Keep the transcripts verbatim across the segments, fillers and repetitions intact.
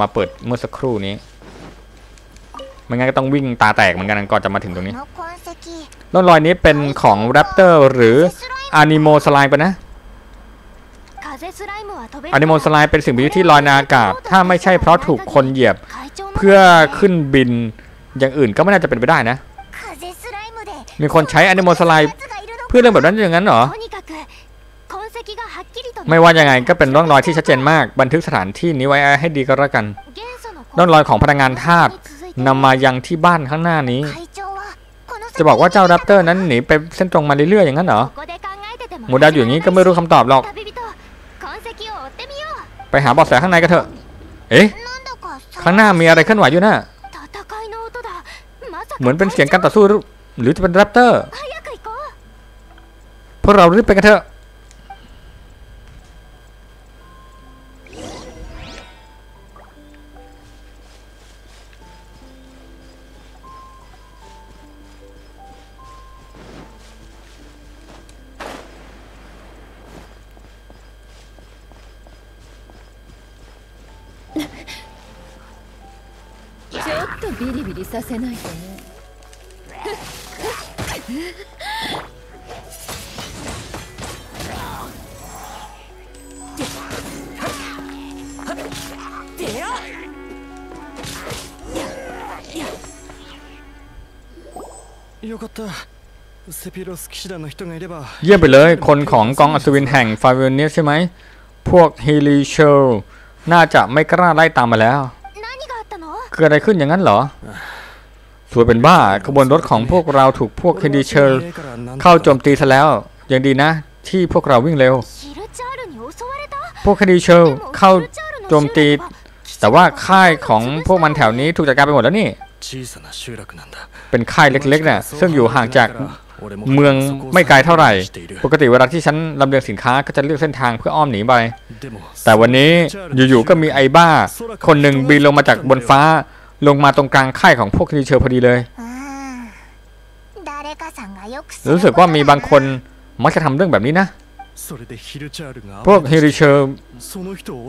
มาเปิดเมื่อสักครู่นี้ไม่งั้นก็ต้องวิ่งตาแตกเหมือนกันก่อนจะมาถึงตรงนี้ร่องรอยนี้เป็นของแรปเตอร์หรืออานิโมสไลม์ปะนะอานิโมสไลม์เป็นสิ่งมีชีวิตที่ลอยในอากาศถ้าไม่ใช่เพราะถูกคนเหยียบเพื่อขึ้นบินอย่างอื่นก็ไม่น่าจะเป็นไปได้นะมีคนใช้อานิโมสไลม์เพื่อเรื่องแบบนั้นอย่างนั้นเหรอไม่ว่ายังไงก็เป็นร่องรอยที่ชัดเจนมากบันทึกสถานที่นี้ไว้ให้ดีก็แล้วกันร่องรอยของพลังงานธาตุนำมายังที่บ้านข้างหน้านี้จะบอกว่าเจ้าแรปเตอร์นั้นหนีไปเส้นตรงมาเรื่อยๆอย่างนั้นเหรอหมูดาวอยู่อย่างนี้ก็ไม่รู้คำตอบหรอกไปหาเบาะแสข้างในก็เถอะเอ๊ะข้างหน้ามีอะไรเคลื่อนไหวอยู่น่ะเหมือนเป็นเสียงการต่อสู้หรือจะเป็นแรปเตอร์พวกเรารีบไปกันเถอะเยี่ยมไปเลยคนของกองอัศวินแห่งฟาเวเนียใช่ไหมพวกเฮลิเชลน่าจะไม่กล้าไล่ตามมาแล้วเกิดอะไรขึ้นอย่างนั้นเหรอสวยเป็นบ้าขบวนรถของพวกเราถูกพวกเฮลิเชลเข้าโจมตีซะแล้วยังดีนะที่พวกเราวิ่งเร็วพวกเฮลิเชลเข้าโจมตีแต่ว่าค่ายของพวกมันแถวนี้ถูกจัดการไปหมดแล้วนี่เป็นค่ายเล็กๆนะซึ่งอยู่ห่างจากเมืองไม่ไกลเท่าไหร่ปกติเวลาที่ฉันลำเลียงสินค้าก็จะเลือกเส้นทางเพื่ออ้อมหนีไปแต่วันนี้อยู่ๆก็มีไอ้บ้าคนหนึ่งบินลงมาจากบนฟ้าลงมาตรงกลางค่ายของพวกนิเชอร์พอดีเลยรู้สึกว่ามีบางคนมักจะทำเรื่องแบบนี้นะพวกฮิริเชอร์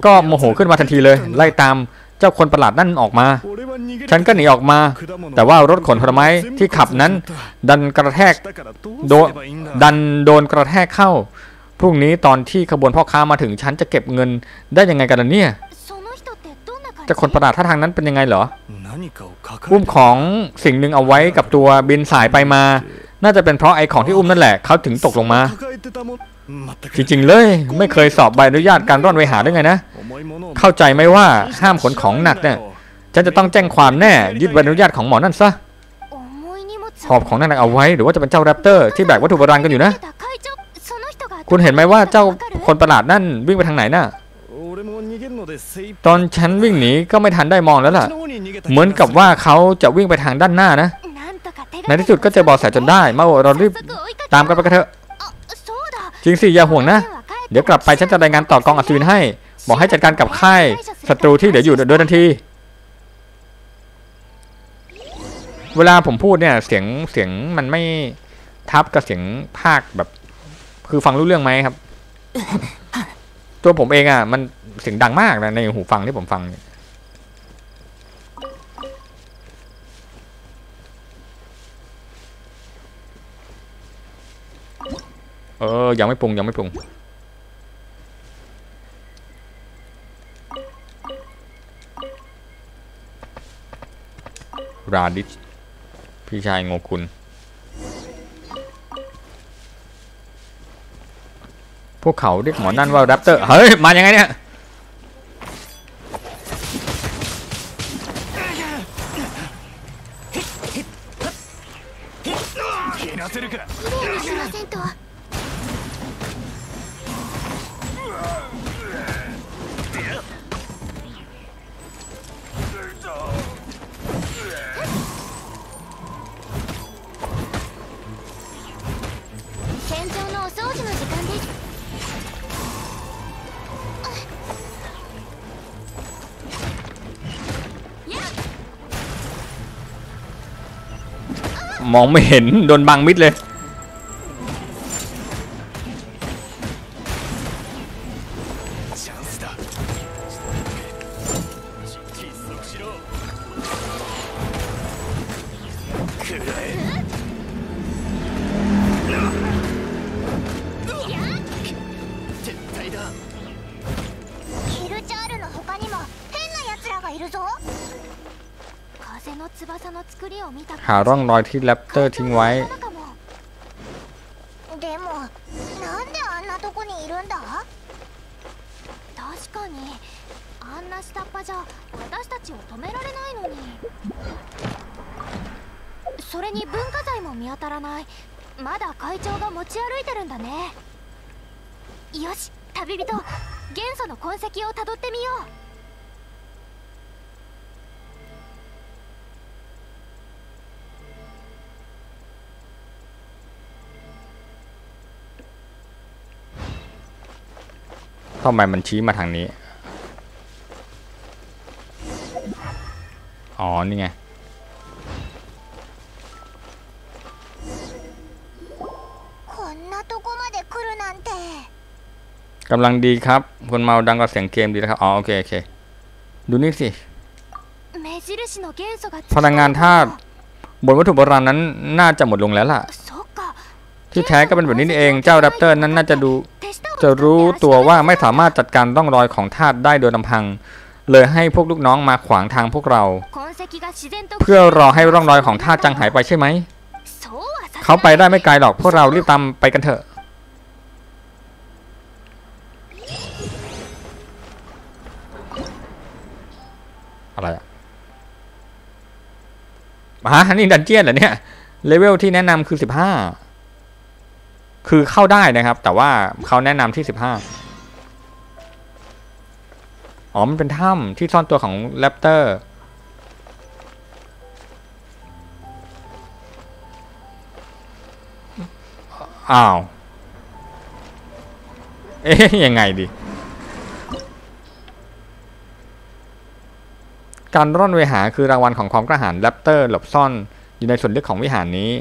ก็โมโหขึ้นมาทันทีเลยไล่ตามเจ้าคนประหลาดนั่นออกมาฉันก็หนีออกมาแต่ว่ารถขนผลไม้ที่ขับนั้นดันกระแทกโดนดันโดนกระแทกเข้าพรุ่งนี้ตอนที่ขบวนพ่อค้ามาถึงฉันจะเก็บเงินได้ยังไงกันเนี่ยเจ้าคนประหลาดท่าทางนั้นเป็นยังไงเหรออุ้มของสิ่งหนึ่งเอาไว้กับตัวบินสายไปมาน่าจะเป็นเพราะไอ้ของที่อุ้มนั่นแหละเขาถึงตกลงมาจริงๆเลยไม่เคยสอบใบอนุญาตการร่อนเวหาได้ไงนะเข้าใจไหมว่าห้ามขนของหนักเนี่ยฉันจะต้องแจ้งความแน่ยึดใบอนุญาตของหมอนั่นซะหอบของนั่นเอาไว้หรือว่าจะเป็นเจ้าแรปเตอร์ที่แบกวัตถุโบราณกันอยู่นะคุณเห็นไหมว่าเจ้าคนประหลาดนั่นวิ่งไปทางไหนน่ะตอนฉันวิ่งหนีก็ไม่ทันได้มองแล้วล่ะเหมือนกับว่าเขาจะวิ่งไปทางด้านหน้านะในที่สุดก็เจอเบาะแสจนได้มาเรารีบตามกันไปกันเถอะจริงสิอย่าห่วงนะเดี๋ยวกลับไปฉันจะรายงานต่อกองอัศวินให้บอกให้จัดการกับค่ายศัตรูที่เดี๋ยวอยู่โดยทันทีเวลาผมพูดเนี่ยเสียงเสียงมันไม่ทับกับเสียงภาคแบบคือฟังรู้เรื่องไหมครับตัวผมเองอ่ะมันเสียงดังมากนะในหูฟังที่ผมฟังเออยังไม่ปรุงยังไม่ปรุงราดิชพี่ชายโงกุลพวกเขาเรียกหมอนั่นว่าแรปเตอร์เฮ้ยมายังไงเนี่ยมองไม่เห็นโดนบังมิดเลย หาร่องรอยที่แรปเตอร์ทิ้งไว้ทำไมมันชี้มาทางนี้อ๋อนี่ไงกำลังดีครับคนเมาดังกว่าเสียงเกมดีนะครับอ๋อโอเคโอเคดูนี่สิพลังงานธาตุบนวัตถุโบราณนั้นน่าจะหมดลงแล้วล่ะที่แท้ก็เป็นแบบนี้เองเจ้าแรปเตอร์นั้นน่าจะดูจะรู้ตัวว่าไม่สามารถจัดการร่องรอยของธาตุได้โดยลำพังเลยให้พวกลูกน้องมาขวางทางพวกเราเพื่อรอให้ร่องรอยของธาตุจางหายไปใช่ไหมเขาไปได้ไม่ไกลหรอกพวกเรารีบตามไปกันเถอะอะไรอะมาฮะนี่ดันเจียนเหรอเนี่ยเลเวลที่แนะนำคือสิบห้าคือเข้าได้นะครับแต่ว่าเขาแนะนำที่สิบห้าอ๋อมันเป็นถ้ำที่ซ่อนตัวของแรปเตอร์อ้าวเอ๊ยยังไงดีการร่อนวิหารคือรางวัลของความกระหายแรปเตอร์หลบซ่อนอยู่ในส่วนลึกของวิหารนี้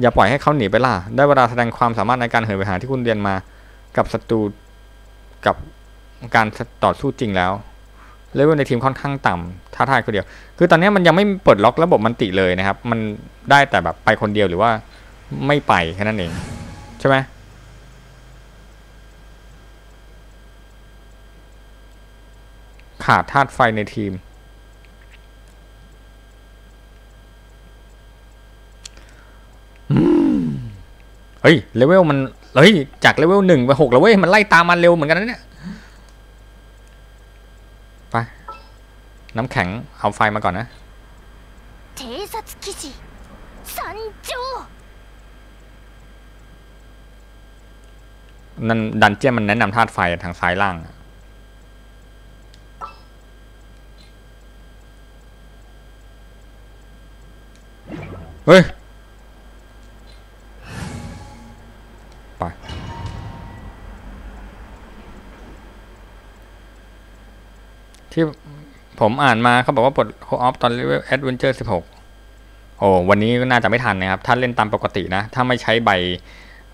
อย่าปล่อยให้เขาหนีไปล่ะได้เวลาแสดงความสามารถในการเหินวิหารที่คุณเรียนมากับศัตรูกับการต่อสู้จริงแล้วเลเวลในทีมค่อนข้างต่ำท้าทายคนเดียวคือตอนนี้มันยังไม่เปิดล็อกระบบมันติเลยนะครับมันได้แต่แบบไปคนเดียวหรือว่าไม่ไปแค่นั้นเองใช่ไหมขาดธาตุไฟในทีมเฮ้ยเลเวลมันเฮ้ยจากเลเวลหนึ่งไปหกแล้วเว้ยมันไล่ตามมันเร็วเหมือนกันนะเนี่ยไปน้ำแข็งเอาไฟมาก่อนนะนั่นดันเจี้ยนมันแนะนำธาตุไฟทางซ้ายล่างเฮ้ยไปที่ผมอ่านมาเขาบอกว่าปลดโคออฟตอนเลเวลแอดเวนเจอร์สิบหกโอ้วันนี้ก็น่าจะไม่ทันนะครับถ้าเล่นตามปกตินะถ้าไม่ใช้ใบ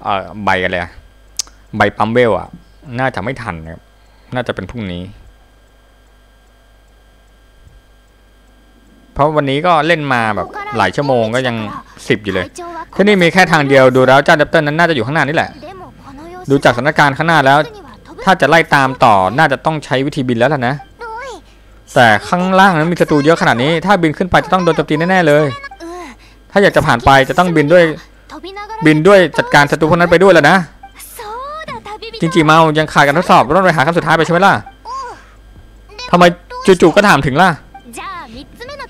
เอ่อใบอะไรใบปั๊มเวลอ่ะน่าจะไม่ทันครับน่าจะเป็นพรุ่งนี้เพราะวันนี้ก็เล่นมาแบบหลายชั่วโมงก็ยังสิบอยู่เลยที่นี่มีแค่ทางเดียวดูแล้วเจ้าแรปเตอร์นั้นน่าจะอยู่ข้างหน้านี่แหละดูจากสถานการณ์ข้างหน้าแล้วถ้าจะไล่ตามต่อน่าจะต้องใช้วิธีบินแล้วล่ะนะแต่ข้างล่างนั้นมีศัตรูเยอะขนาดนี้ถ้าบินขึ้นไปจะต้องโดนโจมตีแน่ๆเลยถ้าอยากจะผ่านไปจะต้องบินด้วยบินด้วยจัดการศัตรูพวกนั้นไปด้วยแล้วนะจริงๆเมายังขาดการทดสอบร่อนไปหาคำสุดท้ายไปใช่ไหมล่ะทำไมจู่ๆก็ถามถึงล่ะ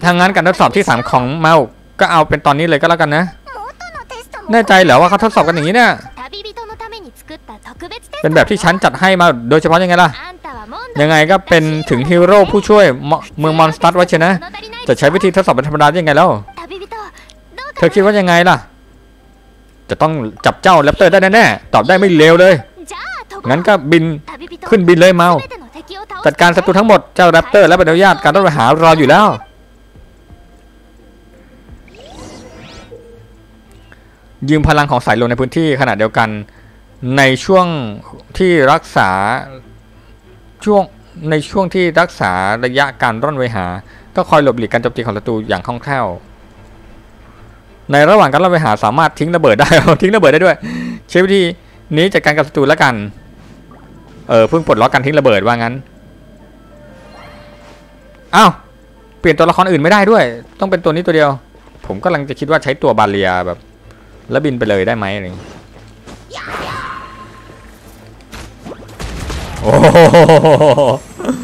ทางงานการทดสอบที่สามของเมาก็เอาเป็นตอนนี้เลยก็แล้วกันนะแน่ใจเหรอว่าเขาทดสอบกันอย่างนี้เนี่ยเป็นแบบที่ฉันจัดให้มาโดยเฉพาะยังไงล่ะยังไงก็เป็นถึงฮีโร่ผู้ช่วยเมืองมอนสเตอร์ไว้เชนะจะใช้วิธีทดสอบเป็นธรรมดายังไงแล้วเธอคิดว่ายังไงล่ะจะต้องจับเจ้าแรปเตอร์ได้แน่ๆตอบได้ไม่เลวเลยงั้นก็บินขึ้นบินเลยเมาจัดการศัตรูทั้งหมดเจ้าแรปเตอร์และบรรดาญาติการต้องไปหารออยู่แล้วยืมพลังของสายลมในพื้นที่ขณะเดียวกันในช่วงที่รักษาช่วงในช่วงที่รักษาระยะการร่อนเวหาก็คอยหลบหลีกการโจมตีของศัตรูอย่างคล่องแคล่วในระหว่างการร่อนเวหาสามารถทิ้งระเบิดได้ ทิ้งระเบิดได้ด้วยใช้วิธีนี้จัดการกับศัตรูแล้วกันเออเพิ่งปลดล็อกการทิ้งระเบิดว่างั้นอ้าว เปลี่ยนตัวละครอื่นไม่ได้ด้วยต้องเป็นตัวนี้ตัวเดียวผมกำลังจะคิดว่าใช้ตัวบาเลียแบบแล้วบินไปเลยได้ไหมอะไรโอ้โห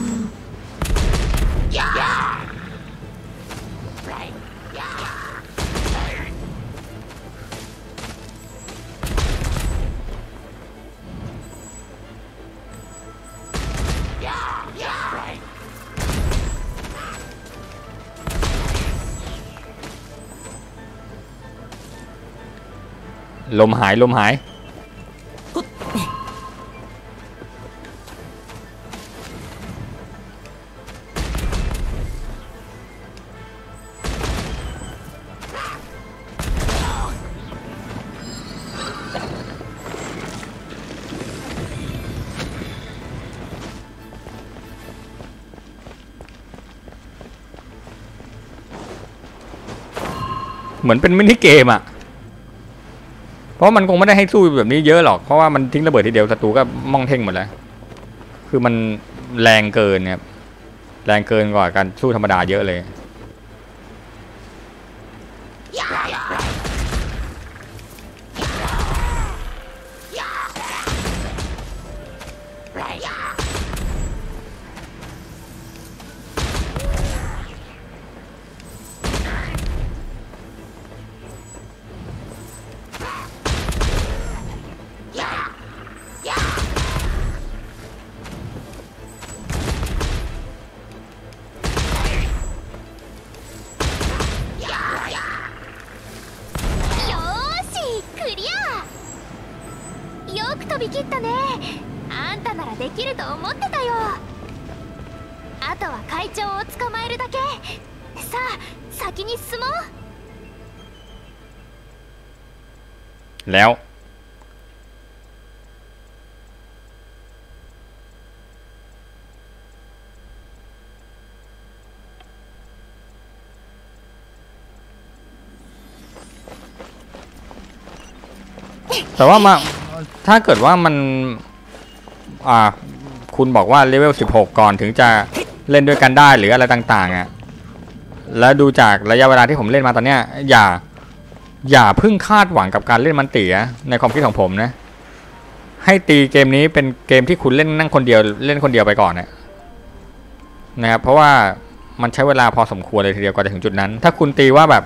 ลมหายลมหายเหมือนเป็นมินิเกมอะเพราะมันคงไม่ได้ให้สู้แบบนี้เยอะหรอกเพราะว่ามันทิ้งระเบิดทีเดียวศัตรูก็ม่องเท่งหมดแล้วคือมันแรงเกินครับแรงเกินกว่าการสู้ธรรมดาเยอะเลยแล้วแต่ว่ามาถ้าเกิดว่ามันอ่าคุณบอกว่าเลเวลสิบหกก่อนถึงจะเล่นด้วยกันได้หรืออะไรต่างๆอ่ะแล้วดูจากระยะเวลาที่ผมเล่นมาตอนเนี้ยอย่าอย่าเพิ่งคาดหวังกับการเล่นมันตีในความคิดของผมนะให้ตีเกมนี้เป็นเกมที่คุณเล่นนั่งคนเดียวเล่นคนเดียวไปก่อนเนี่ยนะครับเพราะว่ามันใช้เวลาพอสมควรเลยทีเดียวกว่าจะถึงจุดนั้นถ้าคุณตีว่าแบบ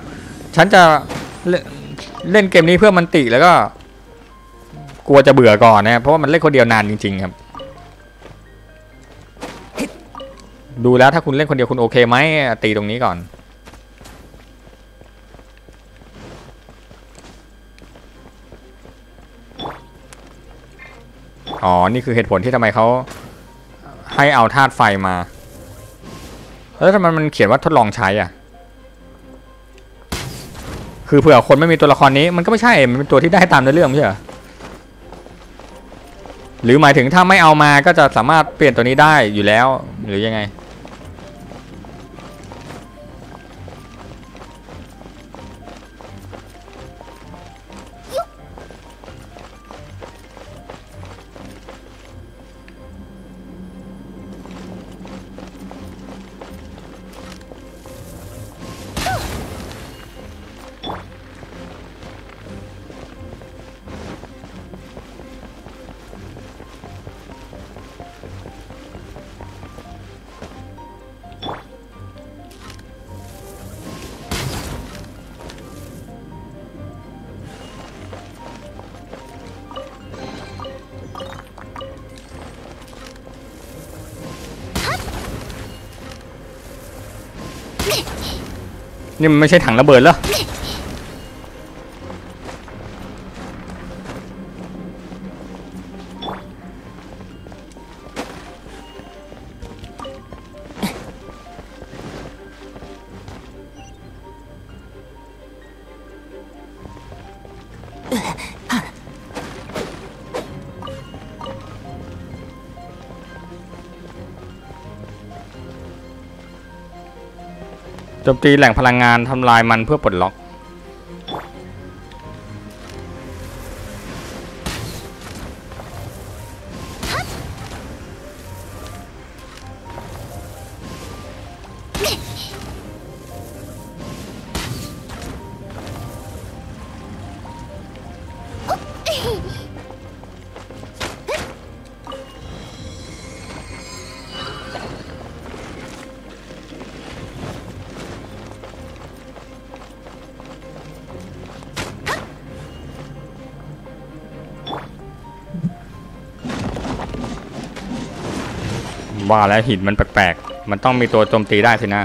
ฉันจะเล่นเล่นเกมนี้เพื่อมันตีแล้วก็กลัวจะเบื่อก่อนนะเพราะว่ามันเล่นคนเดียวนานจริงๆครับดูแล้วถ้าคุณเล่นคนเดียวคุณโอเคไหมตีตรงนี้ก่อนอ๋อนี่คือเหตุผลที่ทำไมเขาให้เอาธาตุไฟมาแล้วทำไมมันเขียนว่าทดลองใช้อ่ะคือเผื่อคนไม่มีตัวละครนี้มันก็ไม่ใช่มันเป็นตัวที่ได้ตามในเรื่องใช่ไหมหรือหมายถึงถ้าไม่เอามาก็จะสามารถเปลี่ยนตัวนี้ได้อยู่แล้วหรือยังไงนี่มันไม่ใช่ถังระเบิดเหรอโจมตีแหล่งพลังงานทำลายมันเพื่อปลดล็อก ว่าแล้วหินมันแปลกๆมันต้องมีตัวโจมตีได้สินะ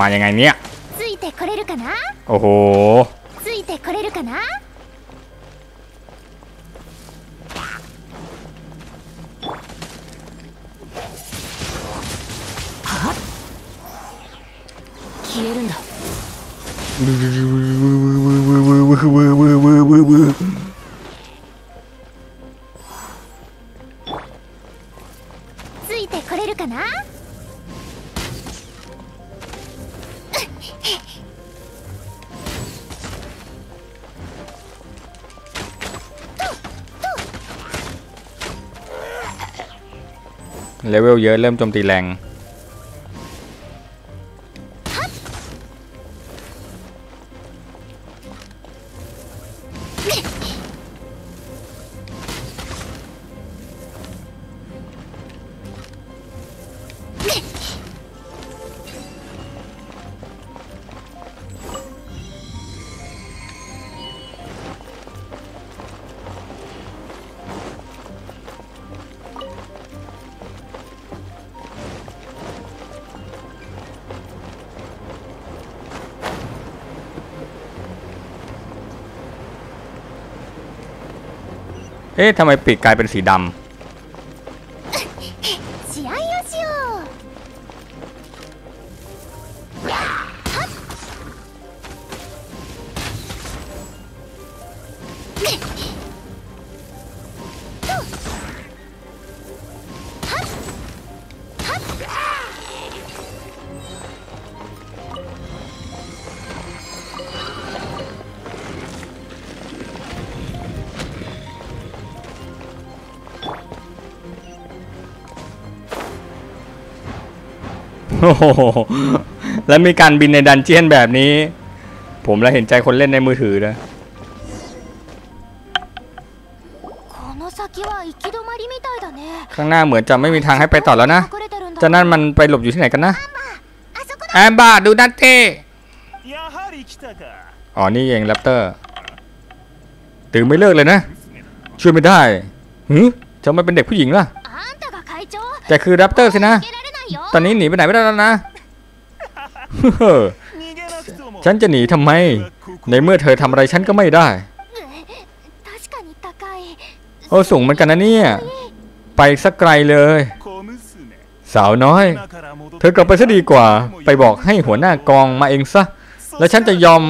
มายังไงเนี่ยโอ้โหเลเวลเยอะเริ่มโจมตีแรงเอ๊ะทำไมปีกกลายเป็นสีดำโอ้โหแล้วมีการบินในดันเจี้ยนแบบนี้ผมละเห็นใจคนเล่นในมือถือนะข้างหน้าเหมือนจะไม่มีทางให้ไปต่อแล้วนะจากนั้นมันไปหลบอยู่ที่ไหนกันนะแอมบ้าดูดันเต้อ๋อนี่เองแรปเตอร์ตื่นไม่เลิกเลยนะช่วยไม่ได้หือจะไม่เป็นเด็กผู้หญิงล่ะแต่คือแรปเตอร์สินะตอนนี้หนีไปไหนไม่ได้แล้วนะฉันจะหนีทำไมในเมื่อเธอทำอะไรฉันก็ไม่ได้โอ้สูงเหมือนกันนะเนี่ยไปสักไกลเลยสาวน้อยเธอกลับไปซะดีกว่าไปบอกให้หัวหน้ากองมาเองซะแล้วฉันจะยอม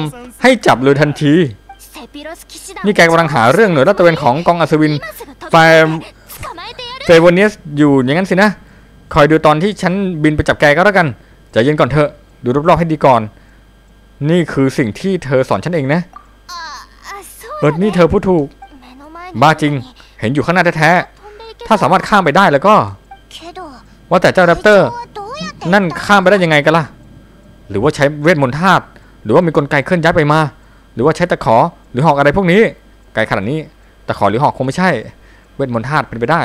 ให้จับเลยทันทีนี่แกกำลังหาเรื่องหน่วยลาดตระเวนของกองอัศวินไปเฟวอเนียสอยู่อย่างนั้นสินะคอยดูตอนที่ฉันบินไปจับแกก็แล้วกันใจเย็นก่อนเถอะดูรอบๆให้ดีก่อนนี่คือสิ่งที่เธอสอนฉันเองนะเออนี่เธอพูดถูกบ้าจริงเห็นอยู่ข้างหน้าแท้ๆถ้าสามารถข้ามไปได้แล้วก็ว่าแต่เจ้าแรปเตอร์นั่นข้ามไปได้ยังไงกันล่ะหรือว่าใช้เวทมนต์ธาตุหรือว่ามีกลไกเคลื่อนย้ายไปมาหรือว่าใช้ตะขอหรือหอกอะไรพวกนี้ไกลขนาดนี้ตะขอหรือหอกคงไม่ใช่เวทมนต์ธาตุเป็นไปได้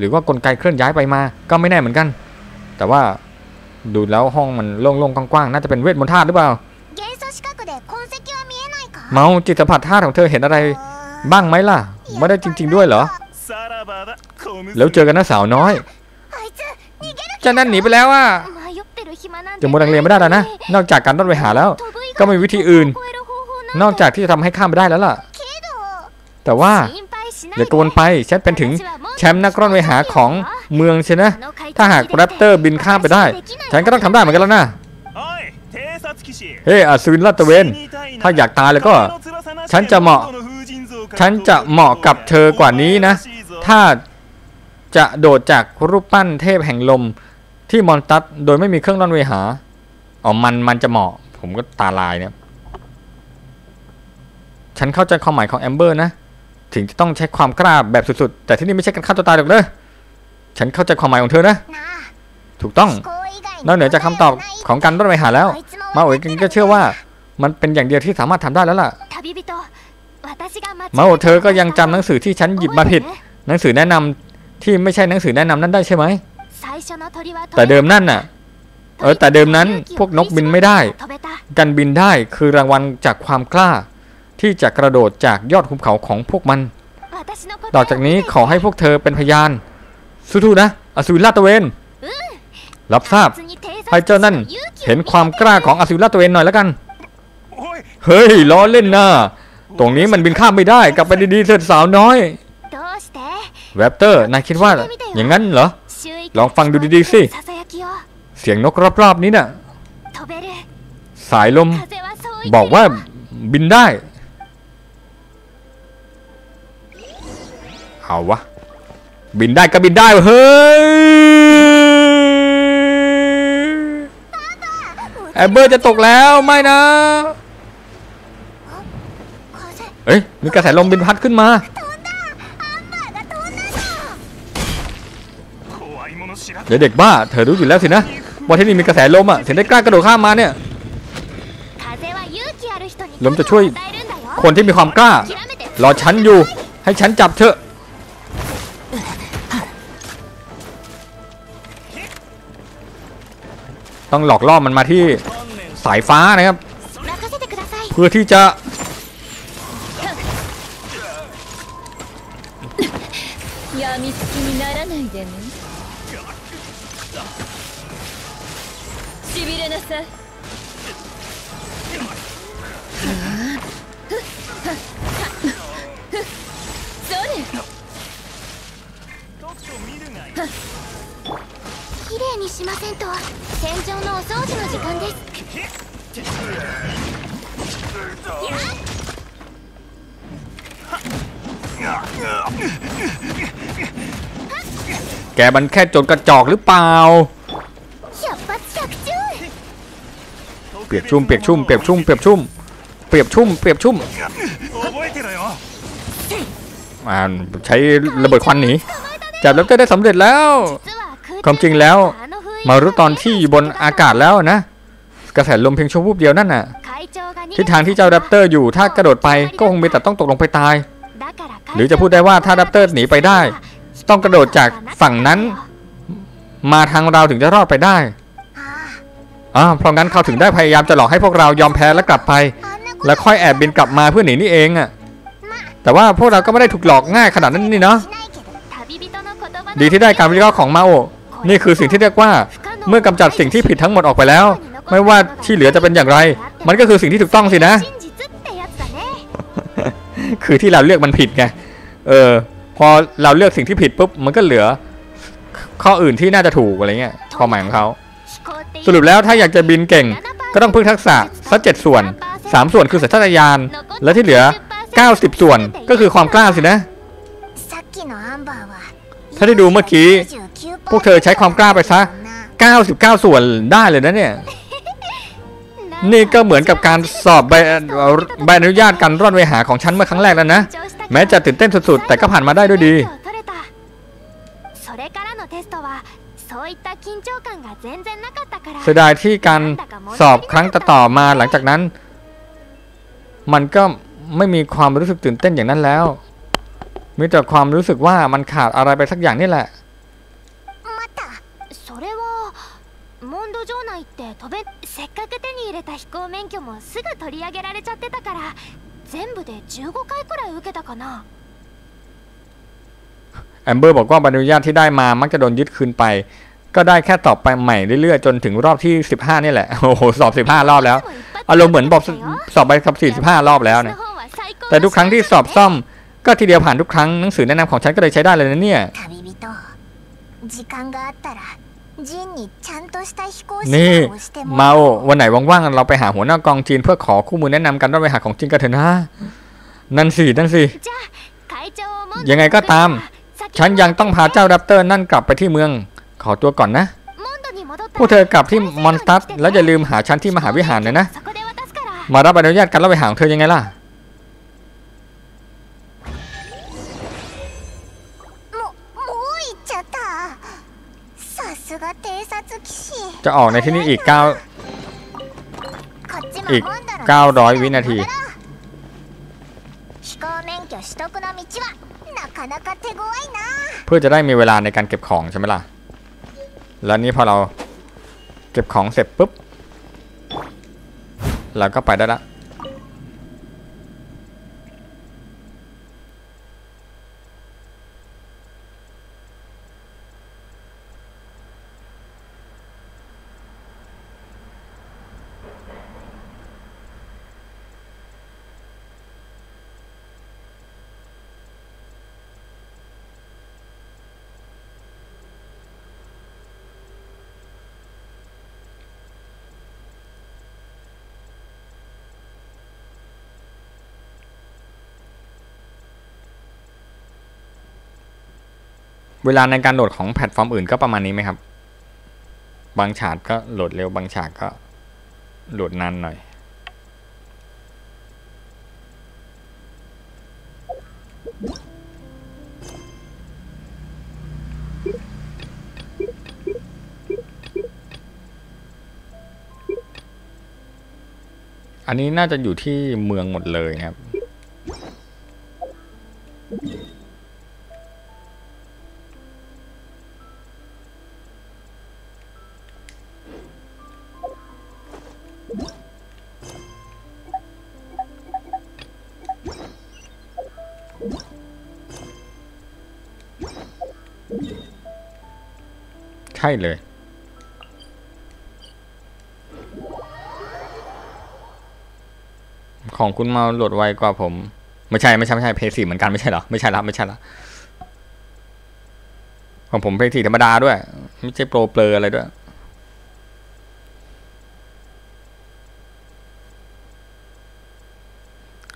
หรือว่ากลไกเคลื่อนย้ายไปมาก็ไม่แน่เหมือนกันแต่ว่าดูแล้วห้องมันโล่งๆกว้างๆน่าจะเป็นเวทมนต์ธาตุหรือเปล่าเมาจิตสัมผัสธาตุของเธอเห็นอะไรบ้างไหมล่ะไม่ได้จริงๆด้วยเหรอแล้วเจอกันนะสาวน้อยเจ้านั่นหนีไปแล้วอ่ะจะมัวลังเลไม่ได้แล้วนะนอกจากการต้องไปหาแล้วก็ไม่มีวิธีอื่นนอกจากที่จะทำให้ข้ามไปได้แล้วล่ะแต่ว่า อย่ากวนไปฉันเป็นถึงแชมป์นักร่อนเวหาของเมืองใช่นะถ้าหากแรปเตอร์บินข้ามไปได้ฉันก็ต้องทำได้เหมือนกันแล้วนะเฮ้อัศวินลาดตระเวนถ้าอยากตายแล้วก็ฉันจะเหมาะฉันจะเหมาะกับเธอกว่านี้นะถ้าจะโดดจากรูปปั้นเทพแห่งลมที่มอนตัสโดยไม่มีเครื่องร่อนเวหาอ๋อมันมันจะเหมาะผมก็ตาลายเนี่ยฉันเข้าใจความหมายของแอมเบอร์นะถึงจะต้องใช้ความกล้าแบบสุดๆแต่ที่นี่ไม่ใช่การฆ่าตัวตายหรอกเนอะฉันเข้าใจความหมายของเธอนะถูกต้องนอกเหนือจากคำตอบของการร่อนเวหาแล้วมาโอเองก็เชื่อว่ามันเป็นอย่างเดียวที่สามารถทำได้แล้วล่ะมาโอเธอก็ยังจำหนังสือที่ฉันหยิบมาผิดหนังสือแนะนำที่ไม่ใช่หนังสือแนะนำนั้นได้ใช่ไหมแต่เดิมนั่นน่ะเออแต่เดิมนั้นพวกนกบินไม่ได้การบินได้คือรางวัลจากความกล้าที่จะกระโดดจากยอดภูเขาของพวกมันต่อจากนี้ขอให้พวกเธอเป็นพยานสู้ๆนะอสูรลาดตระเวนรับทราบให้เจ้านั่นเห็นความกล้าของอสูรลาดตระเวนหน่อยแล้วกันเฮ้ยล้อเล่นนะตรงนี้มันบินข้ามไม่ได้กลับไปดีๆเถิดสาวน้อยแรปเตอร์นายคิดว่าอย่างนั้นเหรอลองฟังดูดีๆสิเสียงนกรอบๆนี้น่ะสายลมบอกว่าบินได้เอาวะบินได้ก็บินได้เฮ้ยแอมเบอร์จะตกแล้วไม่นะเอ้ยมีกระแสลมบินพัดขึ้นมาเดี๋ยวเด็กบ้าเธอรู้อยู่แล้วสินะว่าที่นี่มีกระแสลมอ่ะถึงได้กล้ากระโดดข้ามมาเนี่ยลมจะช่วยคนที่มีความกล้ารอฉันอยู่ให้ฉันจับเธอต้องหลอกล่อมันมาที่สายฟ้านะครับเพื่อที่จะきれいにしませんと天井のお掃除の時間です。แกมันแค่จนกระจอกหรือเปล่าเปียกชุ่มเปียกชุ่มเปียกชุ่มเปียกชุ่มเปียกชุ่มเปียกชุ่มใช้ระเบิดควันหนีจับแล้วก็ได้สำเร็จแล้วความจริงแล้วมารู้ตอนที่อยู่บนอากาศแล้วนะกระแสลมเพียงชั่ววูบเดียวนั่นน่ะทิศทางที่เจ้าแรปเตอร์อยู่ถ้ากระโดดไปก็คงมีแต่ต้องตกลงไปตายหรือจะพูดได้ว่าถ้าแรปเตอร์หนีไปได้ต้องกระโดดจากฝั่งนั้นมาทางเราถึงจะรอดไปได้อ่าเพราะงั้นเขาถึงได้พยายามจะหลอกให้พวกเรายอมแพ้และกลับไปแล้วค่อยแอบบินกลับมาเพื่อหนีนี่เองอ่ะแต่ว่าพวกเราก็ไม่ได้ถูกหลอกง่ายขนาดนั้นนี่เนาะดีที่ได้การวิเคราะห์ของมาโอนี่คือสิ่งที่เรียกว่าเมื่อกำจัดสิ่งที่ผิดทั้งหมดออกไปแล้วไม่ว่าที่เหลือจะเป็นอย่างไรมันก็คือสิ่งที่ถูกต้องสินะ คือที่เราเลือกมันผิดไงเออพอเราเลือกสิ่งที่ผิดปุ๊บมันก็เหลือข้ออื่นที่น่าจะถูกอะไรเงี้ยความหมายของเขาสรุปแล้วถ้าอยากจะบินเก่งก็ต้องพึ่งทักษะสักเจ็ดส่วนสามส่วนคือสัญชาตญาณและที่เหลือเก้าสิบส่วนก็คือความกล้าสินะถ้าได้ดูเมื่อกี้พวกเธอใช้ความกล้าไปซะเก้าสิบเก้าส่วนได้เลยนะเนี่ยนี่ก็เหมือนกับการสอบใบใบอนุญาตการร่อนเวหาของฉันเมื่อครั้งแรกแล้วนะแม้จะตื่นเต้นสุดๆแต่ก็ผ่านมาได้ด้วยดีเสียดายที่การสอบครั้งต่อมาหลังจากนั้นมันก็ไม่มีความรู้สึกตื่นเต้นอย่างนั้นแล้วมีแต่ความรู้สึกว่ามันขาดอะไรไปสักอย่างนี่แหละแอมเบอร์บอกว่าใบอนุญาตที่ได้มามักจะโดนยึดคืนไปก็ได้แค่ตอบไปใหม่เรื่อยๆจนถึงรอบที่สิบห้านี่แหละโอ้โหสอบสิบห้ารอบแล้วอารมณ์เหมือนบอกสอบใบขับขี่สิบห้ารอบแล้วนะแต่ทุกครั้งที่สอบซ่อม ก็ทีเดียวผ่านทุกครั้งหนังสือแนะนำของฉันก็เลยใช้ได้เลยนะเนี่ยนี่มาโอวันไหนว่างๆเราไปหาหัวหน้ากองจีนเพื่อขอคู่มือแนะนำกันว่าไปหาของจีนกันเถอะนะนั่นสินั่นสิยังไงก็ตามฉันยังต้องพาเจ้าดับเตอร์นั่นกลับไปที่เมืองขอตัวก่อนนะพวกเธอกลับที่มอนตัสแล้วอย่าลืมหาฉันที่มหาวิหารเลยนะมารับอนุญาตกันแล้วไปหาของเธอยังไงล่ะจะออกในที่นี้อีกเก้าอีกเก้าร้อยวินาทีเพื่อจะได้มีเวลาในการเก็บของใช่ไหมล่ะแล้วนี้พอเราเก็บของเสร็จปุ๊บเราก็ไปได้ละเวลาในการโหลดของแพลตฟอร์มอื่นก็ประมาณนี้ไหมครับบางฉากก็โหลดเร็วบางฉากก็โหลดนานหน่อยอันนี้น่าจะอยู่ที่เมืองหมดเลยครับใช่เลยของคุณมาโหลดไวกว่าผมไม่ใช่ไม่ใช่ไม่ใช่เพย์สี่เหมือนกันไม่ใช่หรอไม่ใช่ละไม่ใช่ละของผมเพย์สี่ธรรมดาด้วยไม่ใช่โปรเปลออะไรด้วย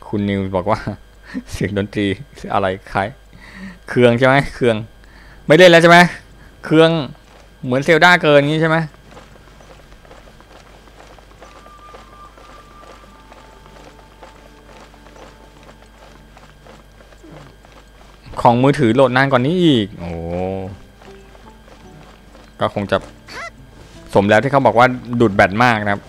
คุณนิวบอกว่าเสียงดนตรีอะไรคล้ายเครื่องใช่ไหมเครื่องไม่ได้แล้วใช่ไหมเครื่องเหมือนเซลดาเกินงี้ใช่ไหมของมือถือโหลดนานกว่า นี้อีกโอ้ก็คงจะสมแล้วที่เขาบอกว่าดูดแบตมากนะครับ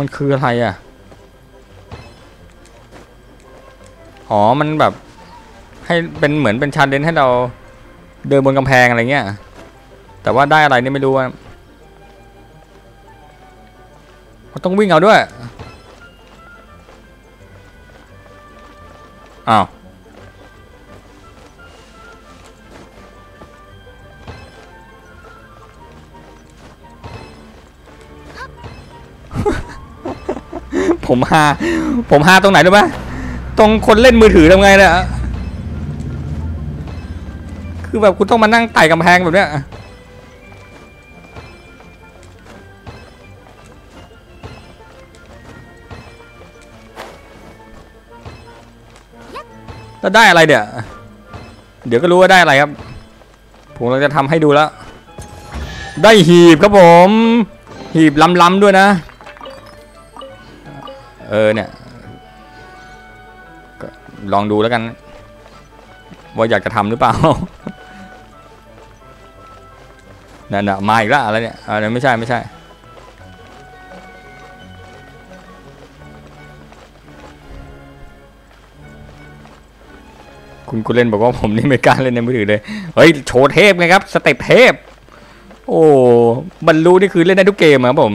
มันคืออะไรอ่ะอ๋อมันแบบให้เป็นเหมือนเป็นชาเลนจ์ให้เราเดินบนกำแพงอะไรเงี้ยแต่ว่าได้อะไรนี่ไม่รู้ว่าต้องวิ่งเอาด้วยอ้าวผมหาผมหาตรงไหนรู้ป่ะตรงคนเล่นมือถือทำไงเนี่ยคือแบบคุณต้องมานั่งไต่กำแพงแบบเนี้ยแล้วได้อะไรเดี๋ยวเดี๋ยวก็รู้ว่าได้อะไรครับผมเราจะทำให้ดูแล้วได้หีบครับผมหีบล้ำๆด้วยนะเออเนี่ยลองดูแล้วกันว่าอยากจะทำหรือเปล่า นั่นน่ะมาอีกแล้วอะไรเนี่ยอะไรไม่ใช่ไม่ใช่ คุณกูเล่นบอกว่าผมนี่ไม่กล้าเล่นในมือถือเลยเฮ้ยโชว์เทพไงครับสเต็ปเทพโอ้บรรลุนี่คือเล่นได้ทุกเกมครับผม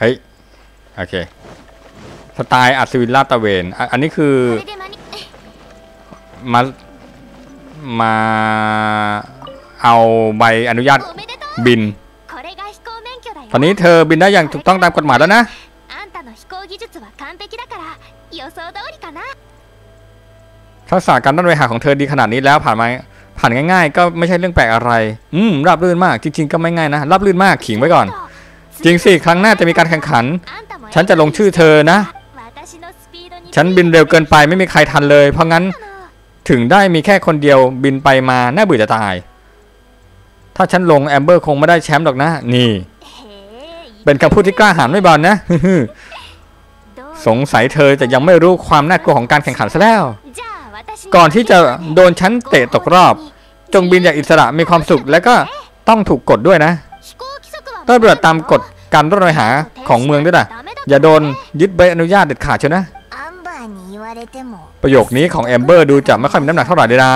เฮ้ยโอเคสไตล์อัศวินลาดตระเวนอันนี้คือมามาเอาใบอนุญาตบินตอนนี้เธอบินได้อย่างถูกต้องตามกฎหมายแล้วนะทักษะการต้านเวหาของเธอดีขนาดนี้แล้วผ่านมาผ่านง่ายๆก็ไม่ใช่เรื่องแปลกอะไรอืมราบรื่นมากจริงๆก็ไม่ง่ายนะราบรื่นมากขิงไว้ก่อนจริงสิครั้งหน้าจะมีการแข่งขันฉันจะลงชื่อเธอนะฉันบินเร็วเกินไปไม่มีใครทันเลยเพราะงั้นถึงได้มีแค่คนเดียวบินไปมาน่าเบื่อจะตายถ้าฉันลงแอมเบอร์คงไม่ได้แชมป์หรอกนะนี่เป็นคำพูดที่กล้าหาญไม่เบานะสงสัยเธอจะยังไม่รู้ความน่ากลัวของการแข่งขันซะแล้วก่อนที่จะโดนฉันเตะตกรอบจงบินอย่างอิสระมีความสุขและก็ต้องถูกกดด้วยนะต้องปฏิบัติตามกฎการต้านเวหาของเมืองด้วยนะอย่าโดนยึดใบอนุญาตเด็ดขาดเชียวนะประโยคนี้ของแอมเบอร์ดูจะไม่ค่อยมีน้ำหนักเท่าไหร่เลยนะ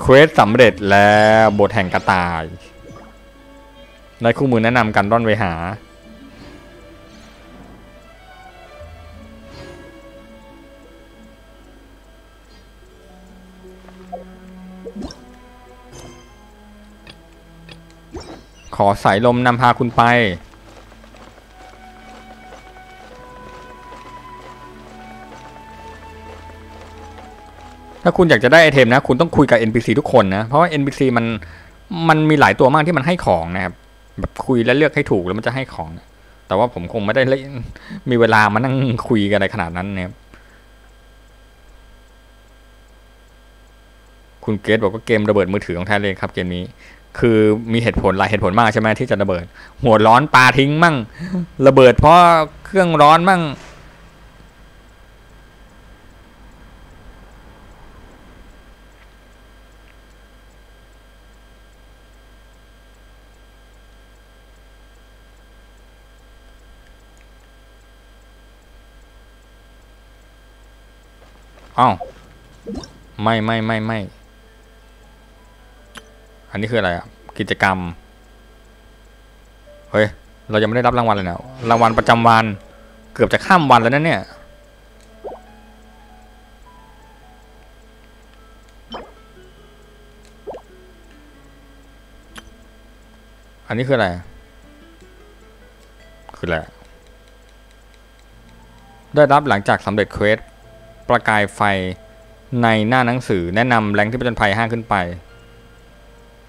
เควสสำเร็จแล้วบทแห่งกระต่ายในคู่มือแนะนำการต้านเวหาขอสายลมนำพาคุณไปถ้าคุณอยากจะได้ไอเทมนะคุณต้องคุยกับ เอ็น พี ซี ทุกคนนะเพราะว่า เอ็น พี ซี มันมันมีหลายตัวมากที่มันให้ของนะครับแบบคุยและเลือกให้ถูกแล้วมันจะให้ของนะแต่ว่าผมคงไม่ได้มีเวลามานั่งคุยกันอะไรขนาดนั้นนะครับคุณเกตบอกว่าเกมระเบิดมือถือของไทยเลยครับเกมนี้คือมีเหตุผลหลายเหตุผลมากใช่ไหมที่จะระเบิดหัวร้อนปลาทิ้งมั่งระเบิดเพราะเครื่องร้อนมั่งอ้าวไม่ไม่ไม่ไม่อันนี้คืออะไรอ่ะกิจกรรมเฮ้ยเรายังไม่ได้รับรางวัลเลยนะรางวัลประจำวันเกือบจะข้ามวันแล้วนะเนี่ยอันนี้คืออะไรคืออะไรได้รับหลังจากสำเร็จเควสประกายไฟในหน้าหนังสือแนะนำแรงที่ประจนภัยห้าขึ้นไป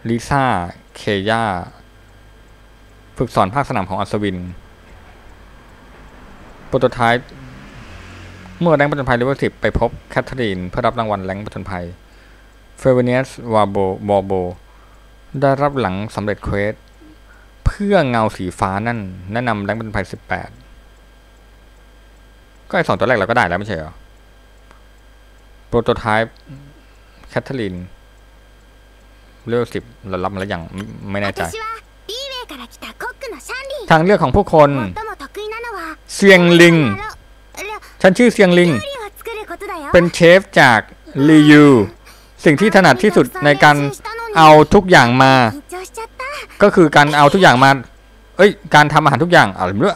ลิซ่าเคย่าฝึกสอนภาคสนามของอัศวินโปรโตไทป์เมื่อแรงประจนภัยเลเวลสิบไปพบแคทเธอรีนเพื่อรับรางวัลแรงประจนภัยเฟเวเนียสวาโบบอโบได้รับหลังสำเร็จเควสเพื่อเงาสีฟ้านั่นแนะนำแรงประจนภัยสิบแปดก็ไอสองตัวแรกเราก็ได้แล้วไม่ใช่เหรอโปรโตไทป์แคทเธอรีนเลือกสิบเรารับมาแล้วยังไม่แน่ใจทางเลือกของผู้คนเซียงลิงฉันชื่อเซียงลิงเป็นเชฟจากลียูสิ่งที่ถนัดที่สุดในการเอาทุกอย่างมาก็คือการเอาทุกอย่างมาเอ้ยการทำอาหารทุกอย่างอะไรไม่รู้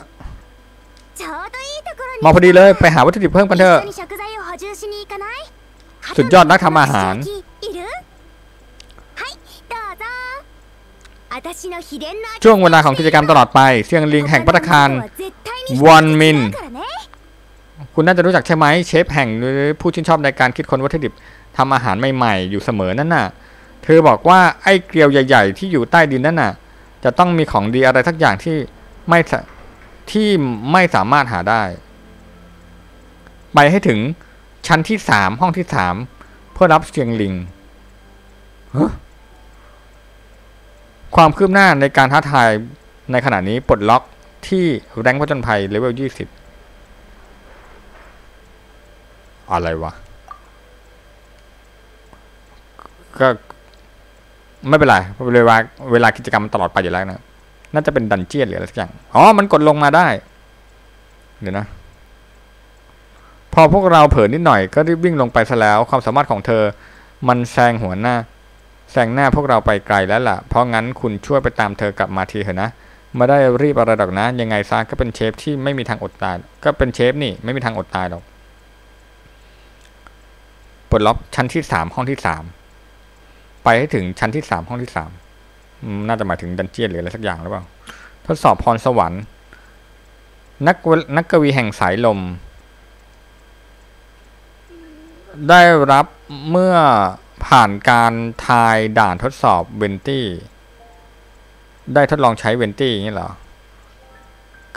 มาพอดีเลยไปหาวัตถุดิบเพิ่มกันเถอะสุดยอดนักทำอาหารช่วงเวลาของกิจกรรมตลอดไปเซียงลิงแห่งภัตตาคารวอนมินคุณน่าจะรู้จักใช่ไหมเชฟแห่งหรือผู้ชื่นชอบในการคิดค้นวัตถุดิบทำอาหารใหม่ๆอยู่เสมอนั่นน่ะเธอบอกว่าไอ้เกลียวใหญ่ๆที่อยู่ใต้ดินนั่นน่ะจะต้องมีของดีอะไรสักอย่างที่ไม่ที่ไม่สามารถหาได้ไปให้ถึง ชั้นที่สามห้องที่สามเพื่อรับเสียงลิงความคืบหน้าในการท้าทายในขณะนี้ปลดล็อกที่แรงผจญภัยเลเวลยี่สิบอะไรวะก็ไม่เป็นไรเวลาเวลากิจกรรมตลอดไปอยู่แล้วนะน่าจะเป็นดันเจี้ยนหรืออะไรสักอย่างอ๋อมันกดลงมาได้เดี๋ยวนะพอพวกเราเผลอนิดหน่อยก็รีบวิ่งลงไปซะแล้วความสามารถของเธอมันแซงหัวหน้าแซงหน้าพวกเราไปไกลแล้วล่ะเพราะงั้นคุณช่วยไปตามเธอกลับมาทีเถอะนะไม่ได้รีบอะไรหรอกนะยังไงซะก็เป็นเชฟที่ไม่มีทางอดตายก็เป็นเชฟนี่ไม่มีทางอดตายหรอกปลดล็อกชั้นที่สามห้องที่สามไปให้ถึงชั้นที่สามห้องที่สามน่าจะหมายถึงดันเจี้ยนหรืออะไรสักอย่างหรือเปล่าทดสอบพรสวรรค์นักนักกวีแห่งสายลมได้รับเมื่อผ่านการทายด่านทดสอบเวนตี้ได้ทดลองใช้เวนตี้อย่างนี้เหรอ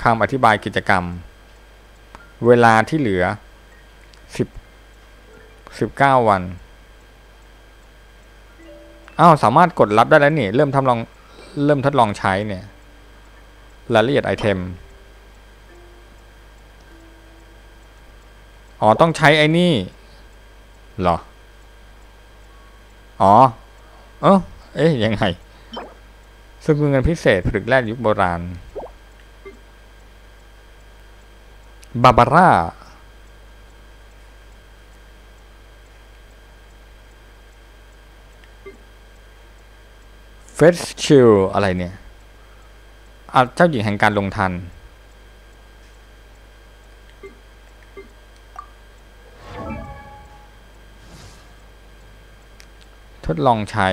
คำอธิบายกิจกรรมเวลาที่เหลือสิบสิบเก้าวันอ้าวสามารถกดรับได้แล้วนี่เริ่มทดลองเริ่มทดลองใช้เนี่ยรายละเอียดไอเทมอ๋อต้องใช้ไอ้นี่เหรออ๋อเอ๊ะเอ๊ะยังไงสกุลเงินพิเศษผลึกแร่ยุคโบราณบาบาร่าเฟสชิลอะไรเนี่ยอาเจ้าหญิงแห่งการลงทันทดลองใช้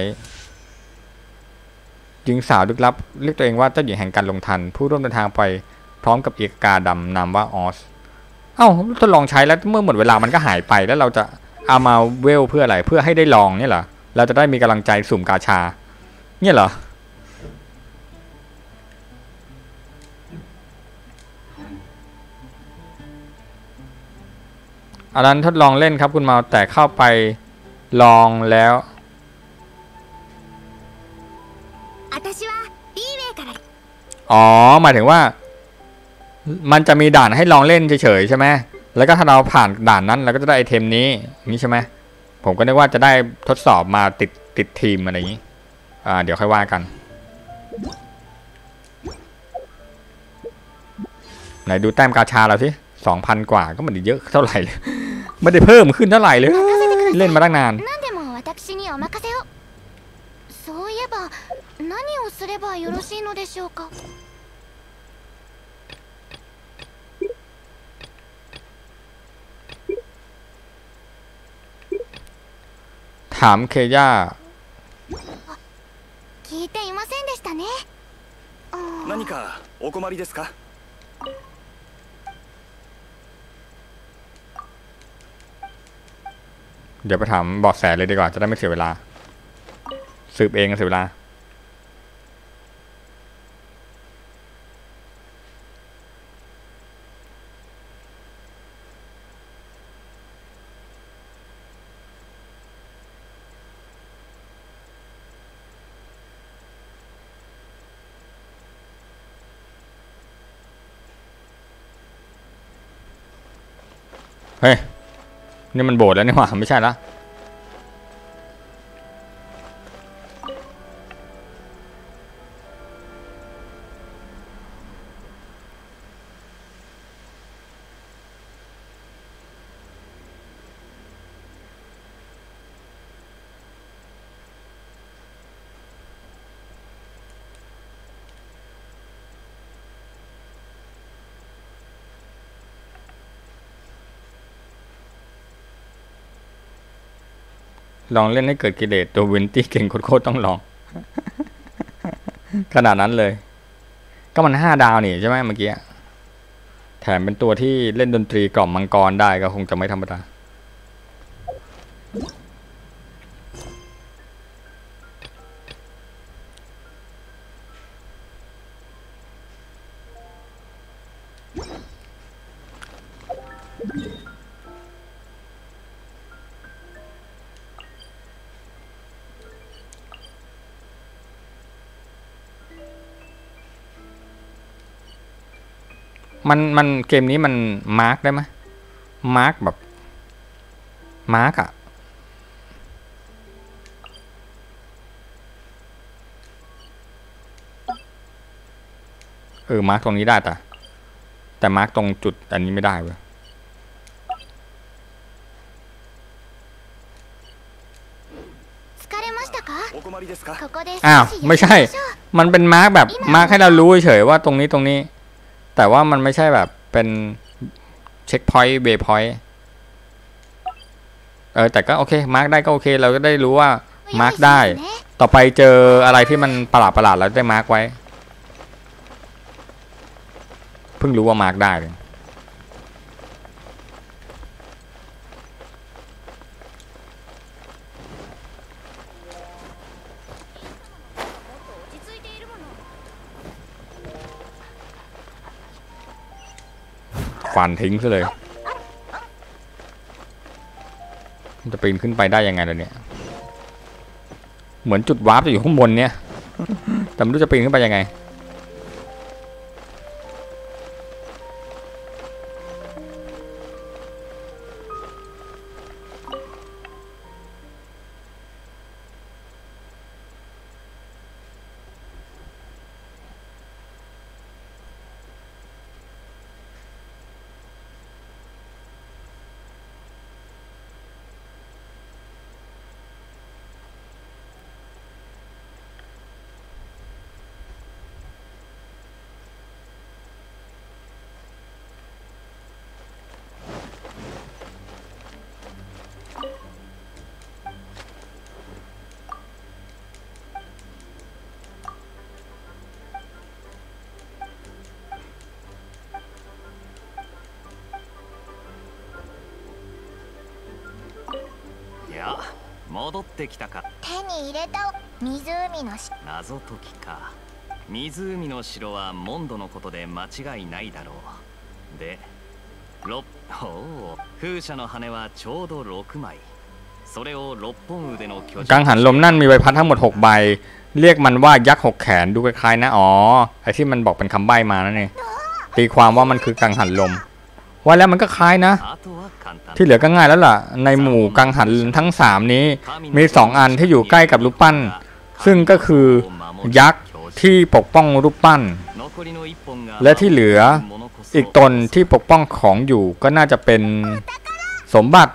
หญิงสาวลึกลับเรียกตัวเองว่าเจ้าหญิงแห่งการลงทันผู้ร่วมเดินทางไปพร้อมกับเอกกาดำนามว่าออสเอ้าทดลองใช้แล้วเมื่อหมดเวลามันก็หายไปแล้วเราจะเอามาเวลเพื่ออะไรเพื่อให้ได้ลองเนี่ยเหรอเราจะได้มีกำลังใจสุ่มกาชาเนี่ยเหรออันนั้นทดลองเล่นครับคุณเมาแต่เข้าไปลองแล้วอ๋อหมายถึงว่ามันจะมีด่านให้ลองเล่นเฉยๆใช่ไหมแล้วก็ถ้าเราผ่านด่านนั้นเราก็จะได้ไอเทมนี้นี่ใช่ไหมผมก็นึกว่าจะได้ทดสอบมาติดติดทีมอะไรอย่างนี้อ่าเดี๋ยวค่อยว่ากันไหนดูแต้มกาชาเราสิสองพันกว่าก็ไม่ได้เยอะเท่าไหร่เลยไม่ได้เพิ่มขึ้นเท่าไหร่เลยเล่นมาตั้งนานถามเคย่า聞いていませんでしたね。何かお困りですか？เดี๋ยวไปถามเบาะแสเลยดีกว่าจะได้ไม่เสียเวลาสืบเองก็เสียเวลาเฮ้ยนี่มันโบดแล้วนี่หว่าไม่ใช่ละลองเล่นให้เกิดกิเลสตัวเวนตี้เก่งโคตรต้องลอง ขนาดนั้นเลยก็มันห้าดาวนี่ใช่ไหมเมื่อกี้แถมเป็นตัวที่เล่นดนตรีกล่อมมังกรได้ก็คงจะไม่ธรรมดา มันมันเกมนี้มันมาร์กได้ไหมมาร์กแบบมาร์กอะเออมาร์กตรงนี้ได้แต่แต่มาร์กตรงจุดอันนี้ไม่ได้เว้ยอ้าวไม่ใช่มันเป็นมาร์กแบบมาร์กให้เรารู้เฉยว่าตรงนี้ตรงนี้แต่ว่ามันไม่ใช่แบบเป็นเช็คพอยต์เบย์พอยต์เออแต่ก็โอเคมาร์กได้ก็โอเคเราก็ได้รู้ว่ามาร์กได้ต่อไปเจออะไรที่มันประหลาดประหลาดเราได้มาร์กไว้เพิ่งรู้ว่ามาร์กได้เลยควันทิ้งซะเลยจะปีนขึ้นไปได้ยังไงล่ะเนี่ยเหมือนจุดวาร์ปจะอยู่ข้างบนเนี่ยแต่ไม่รู้จะปีนขึ้นไปยังไง戻ってきたか。手に入れた湖の城。謎解きか。湖の城はモンドのことで間違いないだろう。で、ろっ、おお、風車の羽はちょうどろくまい。それをろっ本腕の巨人。กังหันลมนั่นมีใบพัดทั้งหมดหกใบเรียกมันว่ายักษ์หกแขนดูคล้ายๆนะอ๋อไอ้ที่มันบอกเป็นคำใบ้มานั่นเองตีความว่ามันคือกังหันลมว่าแล้วมันก็คล้ายนะที่เหลือก็ง่ายแล้วล่ะในหมู่กังหันทั้งสามนี้มีสองอันที่อยู่ใกล้กับรูปปั้นซึ่งก็คือยักษ์ที่ปกป้องรูปปั้นและที่เหลืออีกตนที่ปกป้องของอยู่ก็น่าจะเป็นสมบัติ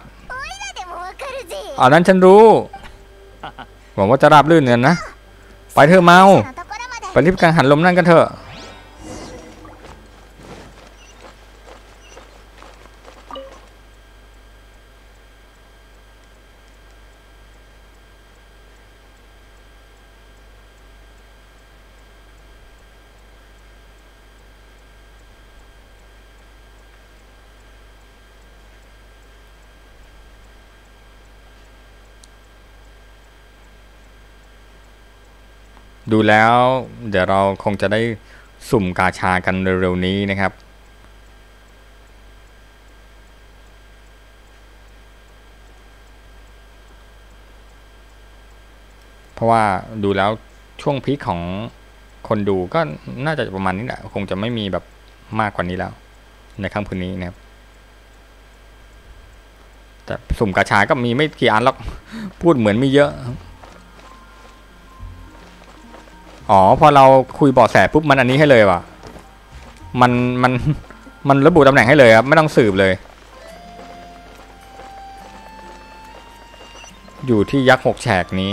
อันนั้นฉันรู้หวังว่าจะราบรื่นกันนะไปเถอะเมาไปรีบกังหันลมนั่นกันเถอะดูแล้วเดี๋ยวเราคงจะได้สุ่มกาชากันเร็วๆนี้นะครับเพราะว่าดูแล้วช่วงพีคของคนดูก็น่าจะประมาณนี้แหละคงจะไม่มีแบบมากกว่านี้แล้วในค่ำคืนนี้นะครับแต่สุ่มกาชาก็มีไม่กี่อันหรอกพูดเหมือนมีเยอะอ๋อพอเราคุยเบาะแสปุ๊บมันอันนี้ให้เลยว่ะมันมันมันระบุตำแหน่งให้เลยครับไม่ต้องสืบเลยอยู่ที่ยักษ์หกแฉกนี้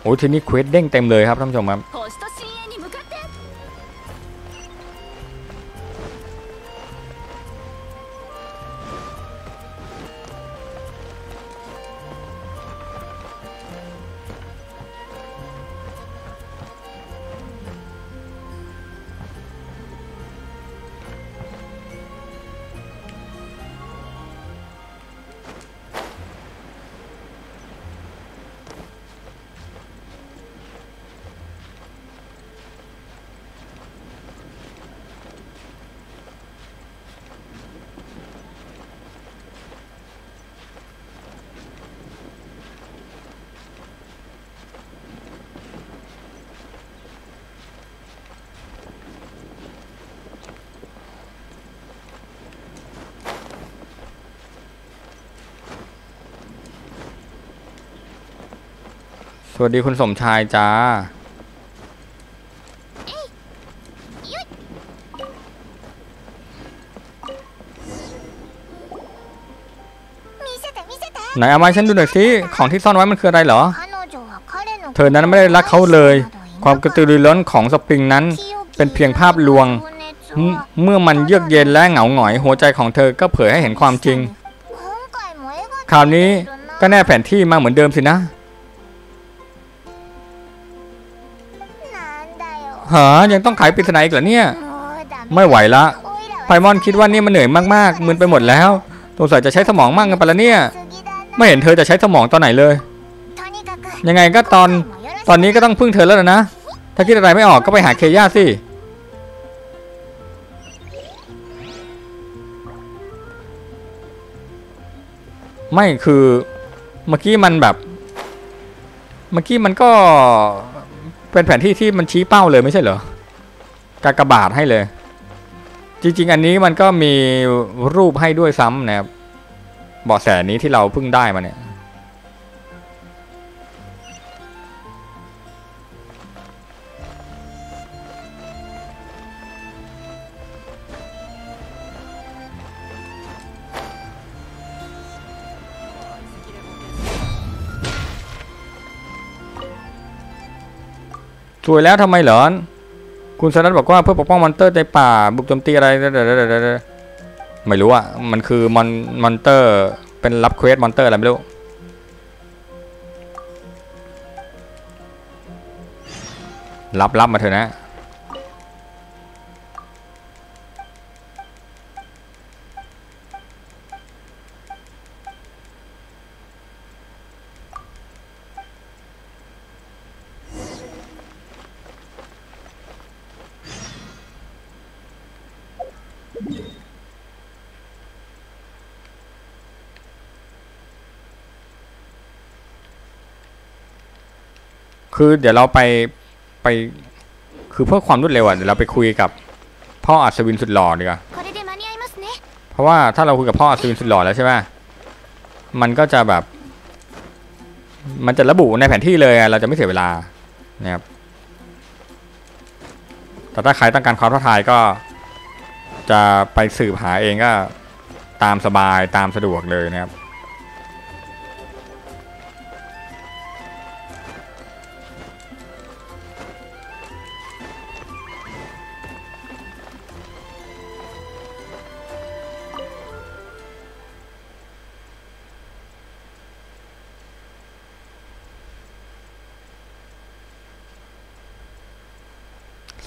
โอ้ทีนี้เควสเด้งเต็มเลยครับท่านผู้ชมครับ วัสดีคุณสมชายจ้าไหนเอามาฉันดูหน่อยสิของที่ซ่อนไว้มันคืออะไรเหรอเธอนั้นไม่ได้รักเขาเลยความกระตือรือร้นของสปริงนั้นเป็นเพียงภาพลวงเมื่อมันเยือกเย็นและเหงาหงอยหัวใจของเธอก็เผยให้เห็นความจริงคราวนี้ก็แน่แผนที่มาเหมือนเดิมสินะหายังต้องขายปริศนาอีกเหรอเนี่ยไม่ไหวละไพมอนคิดว่านี่มันเหนื่อยมากๆมึนไปหมดแล้วสงสัยจะใช้สมองมากกันไปแล้วเนี่ยไม่เห็นเธอจะใช้สมองตอนไหนเลยยังไงก็ตอนตอนนี้ก็ต้องพึ่งเธอแล้วนะถ้าคิดอะไรไม่ออกก็ไปหาเคย่าสิไม่คือเมื่อกี้มันแบบเมื่อกี้มันก็เป็นแผนที่ที่มันชี้เป้าเลยไม่ใช่เหรอกากบาทให้เลยจริงๆอันนี้มันก็มีรูปให้ด้วยซ้ำนะครับเบาะแสนี้ที่เราเพิ่งได้มาเนี่ยสวยแล้วทำไมเหรอคุณสนัทบอกว่าเพื่อปกป้องมอนเตอร์ในป่าบุกโจมตีอะไรไม่รู้อ่ะมันคือมอนมอนเตอร์เป็นรับเควสมอนเตอร์อะไรไม่รู้รับรับมาเถอะนะคือเดี๋ยวเราไปไปคือเพื่อความรวดเร็วอ่ะเดี๋ยวเราไปคุยกับพ่ออัศวินสุดหล่อดีกว่าเพราะว่าถ้าเราคุยกับพ่ออัศวินสุดหล่อแล้วใช่ไหมมันก็จะแบบมันจะระบุในแผนที่เลยเราจะไม่เสียเวลานะครับแต่ถ้าใครต้องการความท้าทายก็จะไปสืบหาเองก็ตามสบายตามสะดวกเลยนะครับ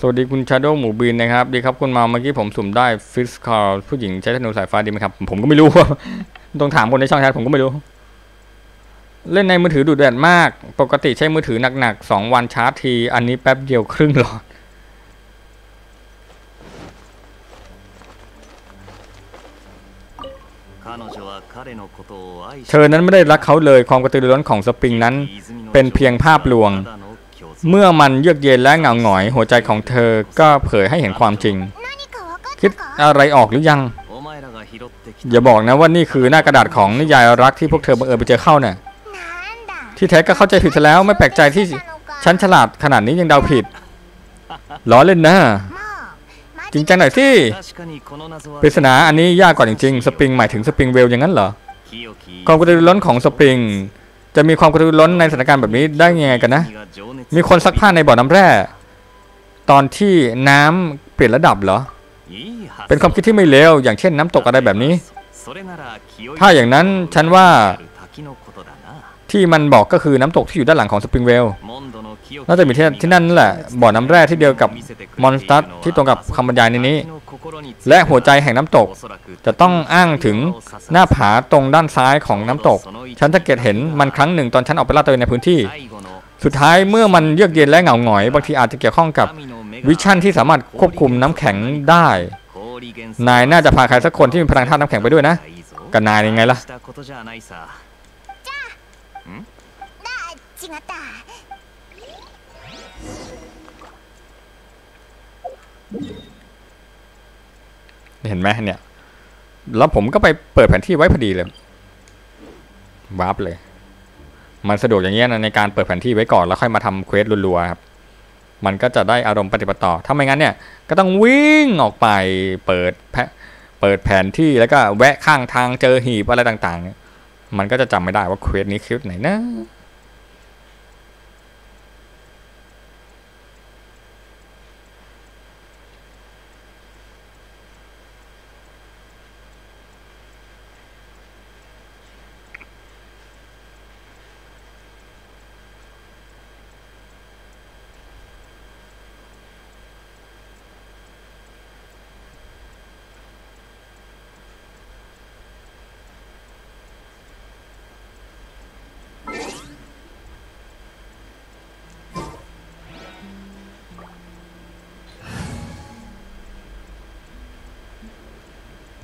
สวัสดีคุณชาโดว์หมูบินนะครับดีครับคุณมาเมื่อกี้ผมสุ่มได้ฟิสคอร์ผู้หญิงใช้ธนูสายฟ้าดีไหมครับผมก็ไม่รู้ต้องถามคนในช่องแชทผมก็ไม่รู้เล่นในมือถือดูดแดดมากปกติใช้มือถือหนักๆสองวันชาร์จทีอันนี้แป๊บเดียวครึ่งหลอดเธอนั้นไม่ได้รักเขาเลยความกระตือรือร้นของสปริงนั้นเป็นเพียงภาพลวงเมื่อมันเยือกเย็นและเหงาหงอยหัวใจของเธอก็เผยให้เห็นความจริงคิดอะไรออกหรือยังอย่าบอกนะว่านี่คือหน้ากระดาษของนิยายรักที่พวกเธอบังเอิญไปเจอเข้าเนี่ยที่แท้ก็เข้าใจผิดซะแล้วไม่แปลกใจที่ฉันฉลาดขนาดนี้ยังเดาผิดล้อเล่นนะจริงจังหน่อยสิปริศนาอันนี้ยากกว่าจริงๆสปริงหมายถึงสปริงเวลอย่างนั้นเหรอความกระตือรือร้นของสปริงจะมีความกระตือรือร้นในสถานการณ์แบบนี้ได้ยังไงกันนะมีคนซักผ้าในบ่อน้ำแร่ตอนที่น้ำเปลี่ยนระดับเหรอเป็นความคิดที่ไม่เลวอย่างเช่นน้ำตกอะไรแบบนี้ถ้าอย่างนั้นฉันว่าที่มันบอกก็คือน้ำตกที่อยู่ด้านหลังของสปริงเวลน่าจะมีที่ที่นั่นแหละบ่อน้ำแร่ที่เดียวกับมอนสเตอร์ที่ตรงกับคำบรรยายในนี้และหัวใจแห่งน้ำตกจะต้องอ้างถึงหน้าผาตรงด้านซ้ายของน้ำตกฉันสังเกตเห็นมันครั้งหนึ่งตอนฉันออกไปลาดตระเวนในพื้นที่สุดท้ายเมื่อมันเยือกเย็นและเหงาหงอยบางทีอาจจะเกี่ยวข้องกับวิชั่นที่สามารถควบคุมน้ำแข็งได้นายน่าจะพาใครสักคนที่มีพลังธาตุน้ำแข็งไปด้วยนะกันนายยังไงล่ะเห็นไหมเนี่ยแล้วผมก็ไปเปิดแผนที่ไว้พอดีเลยวาร์ปเลย มันสะดวกอย่างเงี้ยนะในการเปิดแผนที่ไว้ก่อนแล้วค่อยมาทำเควสรัวๆครับมันก็จะได้อารมณ์ปฏิบัติต่อถ้าไม่งั้นเนี่ยก็ต้องวิ่งออกไปเปิดแผเปิดแผนที่แล้วก็แวะข้างทางเจอหีบอะไรต่างๆเนี่ยมันก็จะจำไม่ได้ว่าเควสนี้เควสไหนนะ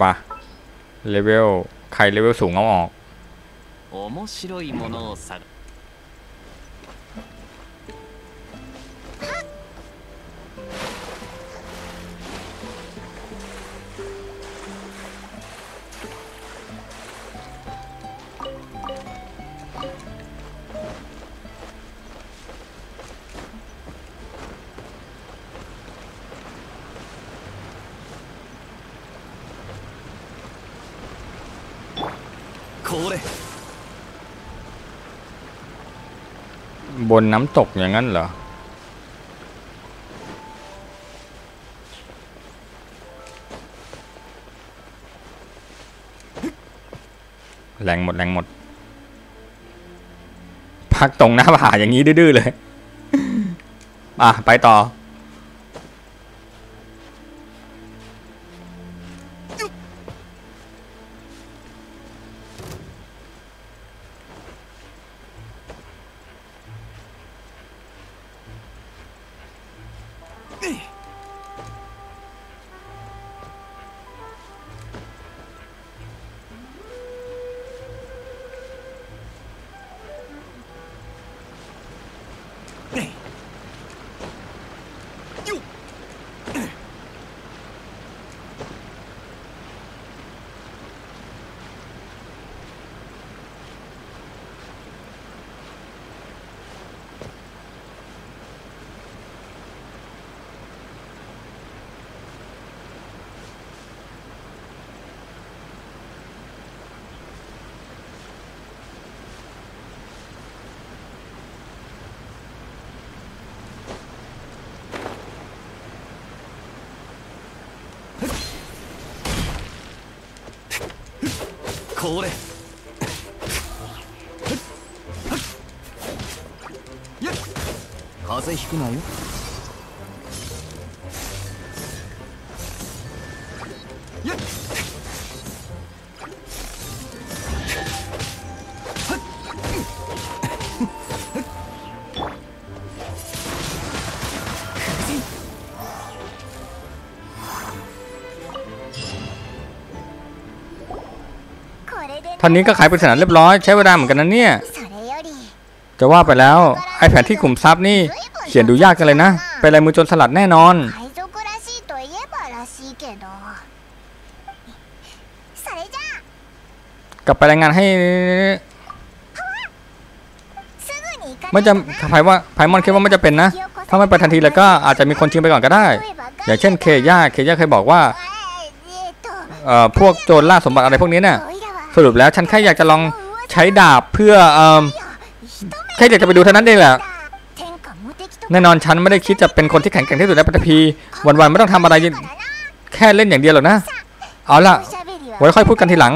ว่าเลเวลใครเลเวลสูงเอาออกบนน้ำตกอย่างนั้นเหรอแรงหมดแรงหมดพักตรงหน้าผาอย่างนี้ดื้อๆเลยอ่ะไปต่อこれ風邪ひくなよท่านนี้ก็ขายปริศนาเรียบร้อยใช้เวลาเหมือนกันนะเนี่ยจะว่าไปแล้วไอแผนที่กลุ่มทรัพย์นี่เขียนดูยากกันเลยนะเป็นลายมือจนสลัดแน่นอนกลับไปรายงานให้ไม่จะไพว่าไพมอนคิดว่าไม่จะเป็นนะถ้าไม่ไปทันทีแล้วก็อาจจะมีคนชิงไปก่อนก็ได้อย่างเช่นเคย่าเคย่าเคยบอกว่าเอ่อพวกโจรล่าสมบัติอะไรพวกนี้เนี่ยสรุปแล้วฉันแค่อยากจะลองใช้ดาบเพื่อเอ่อแค่อยากจะไปดูเท่านั้นเองแหละแน่นอนฉันไม่ได้คิดจะเป็นคนที่แข็งแกร่งที่สุดในปฐพีวันๆไม่ต้องทำอะไรแค่เล่นอย่างเดียวหรอกนะเอาล่ะไว้ค่อยพูดกันทีหลัง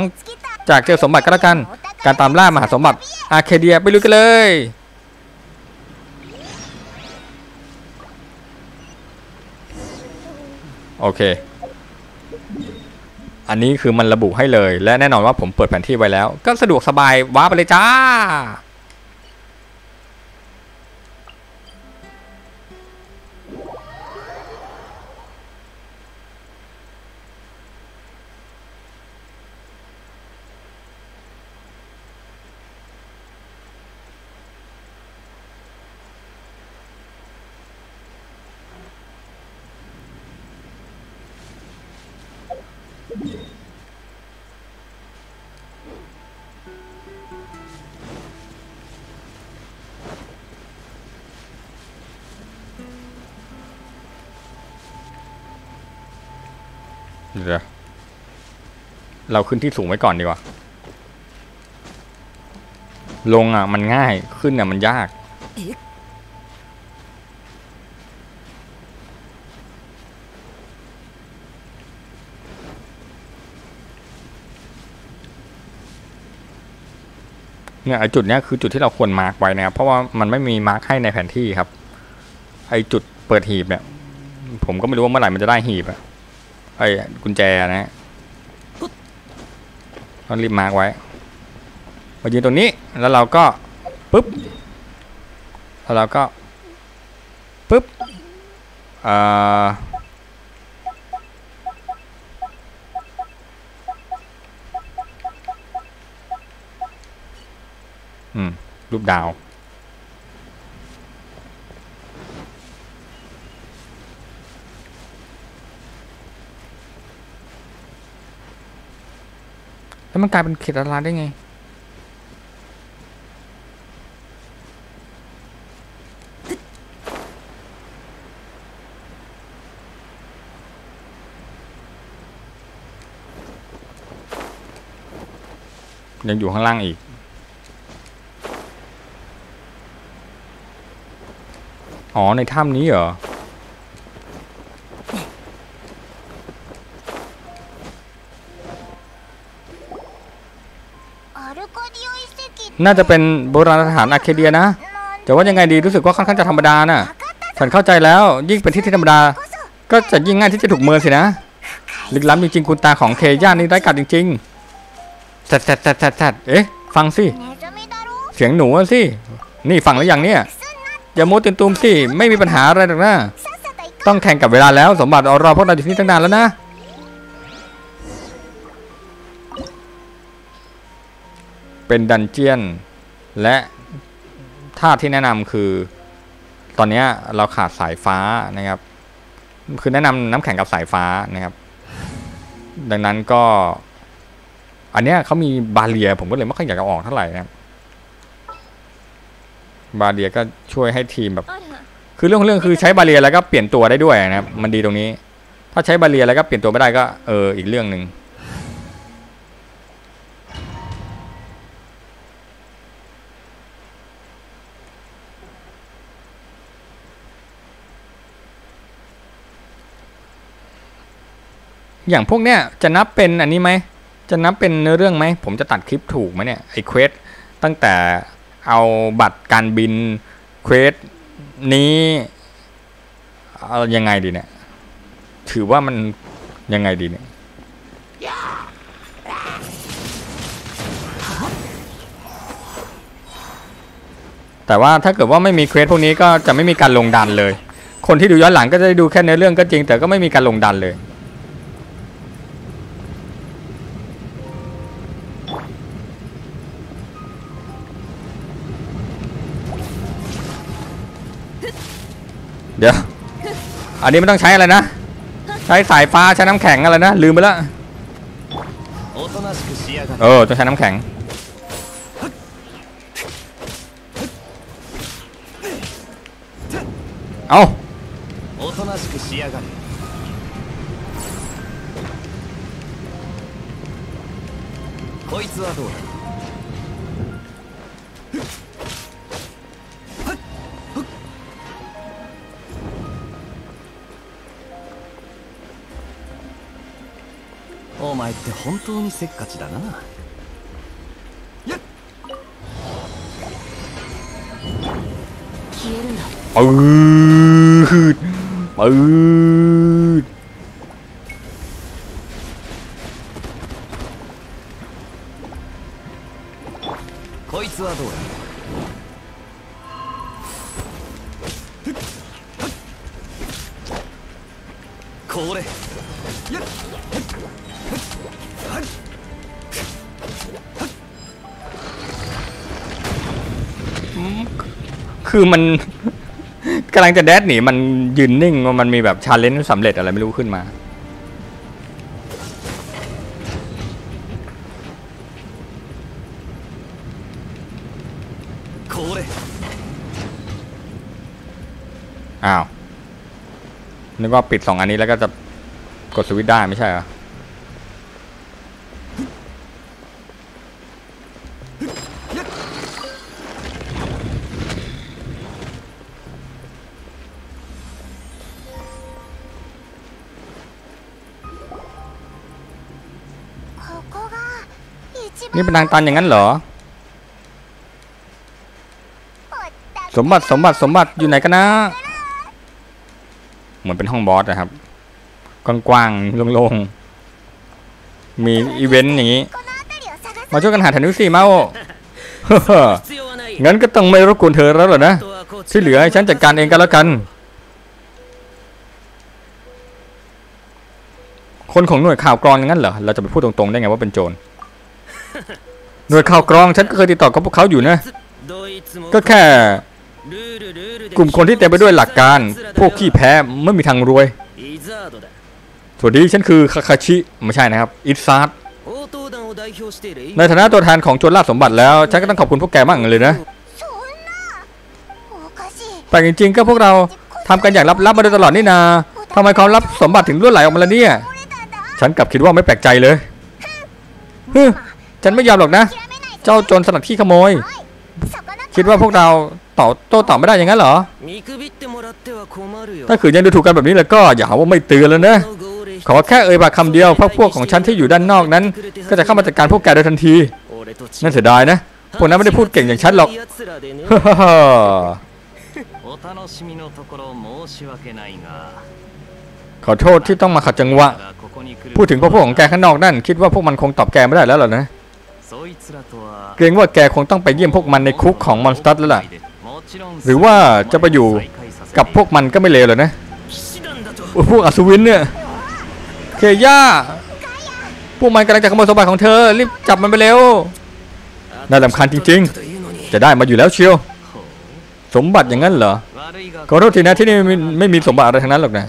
จากเจอสมบัติก็แล้วกันการตามล่ามหาสมบัติอาร์เคเดียไปลุยกันเลยโอเคอันนี้คือมันระบุให้เลยและแน่นอนว่าผมเปิดแผนที่ไว้แล้วก็สะดวกสบายว้าไปเลยจ้า เดี๋ยวเราขึ้นที่สูงไว้ก่อนดีกว่าลงอ่ะมันง่ายขึ้นอ่ะมันยากเนี่ยไอจุดเนี้ยคือจุดที่เราควรมาร์กไว้นะครับเพราะว่ามันไม่มีมาร์กให้ในแผนที่ครับไอจุดเปิดหีบเนี่ยผมก็ไม่รู้ว่าเมื่อไหร่มันจะได้หีบอะไอกุญแจนะฮะต้องรีบมาร์กไว้มายืนตรงนี้แล้วเราก็ปึ๊บแล้วเราก็ปึ๊บอ่าอืมรูปดาวแล้วมันกลายเป็นเขตอันตรายได้ไงยังอยู่ข้างล่างอีกอ๋อในถ้ำนี้เหรอน่าจะเป็นโบราณสถานอาเคเดียนะแต่ว่ายังไงดีรู้สึกว่าค่อนข้างจะธรรมดานะฉันเข้าใจแล้วยิ่งเป็นที่ที่ธรรมดาก็จะยิ่งง่ายที่จะถูกเมินสินะลึกล้ำจริงๆคุณตาของเคย่านี่ไร้กาดจริงๆแซดๆๆๆเอ๊ะฟังสิเสียงหนูสินี่ฟังแล้วยังเนี่ยอย่าโม้ตื่นตูมสิไม่มีปัญหาอะไรหรอกนะต้องแข่งกับเวลาแล้วสมบัติรอพวกเราอยู่ที่นี่ตั้งนานแล้วนะเป็นดันเจียนและท่าที่แนะนำคือตอนนี้เราขาดสายฟ้านะครับคือแนะนำน้ำแข็งกับสายฟ้านะครับดังนั้นก็อันเนี้ยเขามีบาเรียผมก็เลยไม่ค่อยอยากจะออกเท่าไหร่นะบาเรียก็ช่วยให้ทีมแบบคือเรื่องของเรื่องคือใช้บาเรียแล้วก็เปลี่ยนตัวได้ด้วยนะครับมันดีตรงนี้ถ้าใช้บาเรียแล้วก็เปลี่ยนตัวไม่ได้ก็เอออีกเรื่องหนึ่งอย่างพวกเนี้ยจะนับเป็นอันนี้ไหมจะนับเป็นเนื้อเรื่องไหมผมจะตัดคลิปถูกไหมเนี่ยไอ้เควสตั้งแต่เอาบัตรการบินเควสนี้เอายังไงดีเนี่ยถือว่ามันยังไงดีเนี่ยแต่ว่าถ้าเกิดว่าไม่มีเควสพวกนี้ก็จะไม่มีการลงดันเลยคนที่ดูย้อนหลังก็จะได้ดูแค่เนื้อเรื่องก็จริงแต่ก็ไม่มีการลงดันเลยเดี๋ยวอันนี้ไม่ต้องใช้อะไรนะใช้สายฟ้าใช้น้ำแข็งอะไรนะลืมไปแล้วเออต้องใช้น้ำแข็งเอาお前って本当にせっかちだな。消えるな。あう、あう。こいつはどうだ。これ。คือมันกำลังจะแดดหนีมันยืนนิ่งมันมีแบบชาเลนจ์สำเร็จอะไรไม่รู้ขึ้นมาอ้าวนึกว่าปิดสองอันนี้แล้วก็จะกดสวิตช์ได้ไม่ใช่เหรอ นี่เป็นทางตันอย่างนั้นเหรอสมบัติสมบัติสมบัติอยู่ไหนกันนะเหมือนเป็นห้องบอสนะครับกว้างๆโล่งๆมีอีเวนต์อย่างนี้มาช่วยกันหาแถวนี้สิมาโองั้นก็ต้องไม่รบกวนเธอแล้วหรอนะที่เหลือให้ฉันจัดการเองกันแล้วกันคนของหน่วยข่าวกรองอย่างนั้นเหรอเราจะไปพูดตรงๆได้ไงว่าเป็นโจรหน่วยข่าวกรองฉันก็เคยติดต่อกับพวกเขาอยู่นะก็แค่กลุ่มคนที่เต็มไปด้วยหลักการพวกขี้แพ้ไม่มีทางรวยสวัสดีฉันคือคาคาชิไม่ใช่นะครับอิซาร์ในฐานะตัวแทนของโจรล่าสมบัติแล้วฉันก็ต้องขอบคุณพวกแกมากเลยนะแต่จริงๆก็พวกเราทำกันอย่างลับๆมาโดยตลอดนี่นาทำไมความลับสมบัติถึงล้วนไหลออกมาละเนี่ยฉันกลับคิดว่าไม่แปลกใจเลยฮึฉันไม่ยอมหรอกนะเจ้าโจรสลัดขี้ขโมยคิดว่าพวกเราต่อโต้ตอบไม่ได้อย่างนั้นเหรอถ้าขืนยังดูถูกกันแบบนี้แล้วก็อย่าหาว่าไม่เตือนแล้วนะขอแค่เอ่ยปากคำเดียวพวกพวกของฉันที่อยู่ด้านนอกนั้นก็จะเข้ามาจัดการพวกแกโดยทันทีนั่นเสียดายนะพวกนั้นไม่ได้พูดเก่งอย่างฉันหรอกขอโทษที่ต้องมาขัดจังหวะพูดถึงพวกพวกของแกข้างนอกนั่นคิดว่าพวกมันคงตอบแกไม่ได้แล้วหรอนะเกรงว่าแกคงต้องไปเยี่ยมพวกมันในคุกของมอนสเตอร์แล้วล่ะหรือว่าจะไปอยู่กับพวกมันก็ไม่เลวหรอกนะพวกอัศวินเนี่ยเคย่าพวกมันกำลังจะขโมยสมบัติของเธอรีบจับมันไปเร็วน่าลำคาญจริงๆจะได้มาอยู่แล้วเชียวสมบัติอย่างนั้นเหรอขอโทษทีนะที่นี่ไม่มีสมบัติอะไรทั้งนั้นหรอกนะ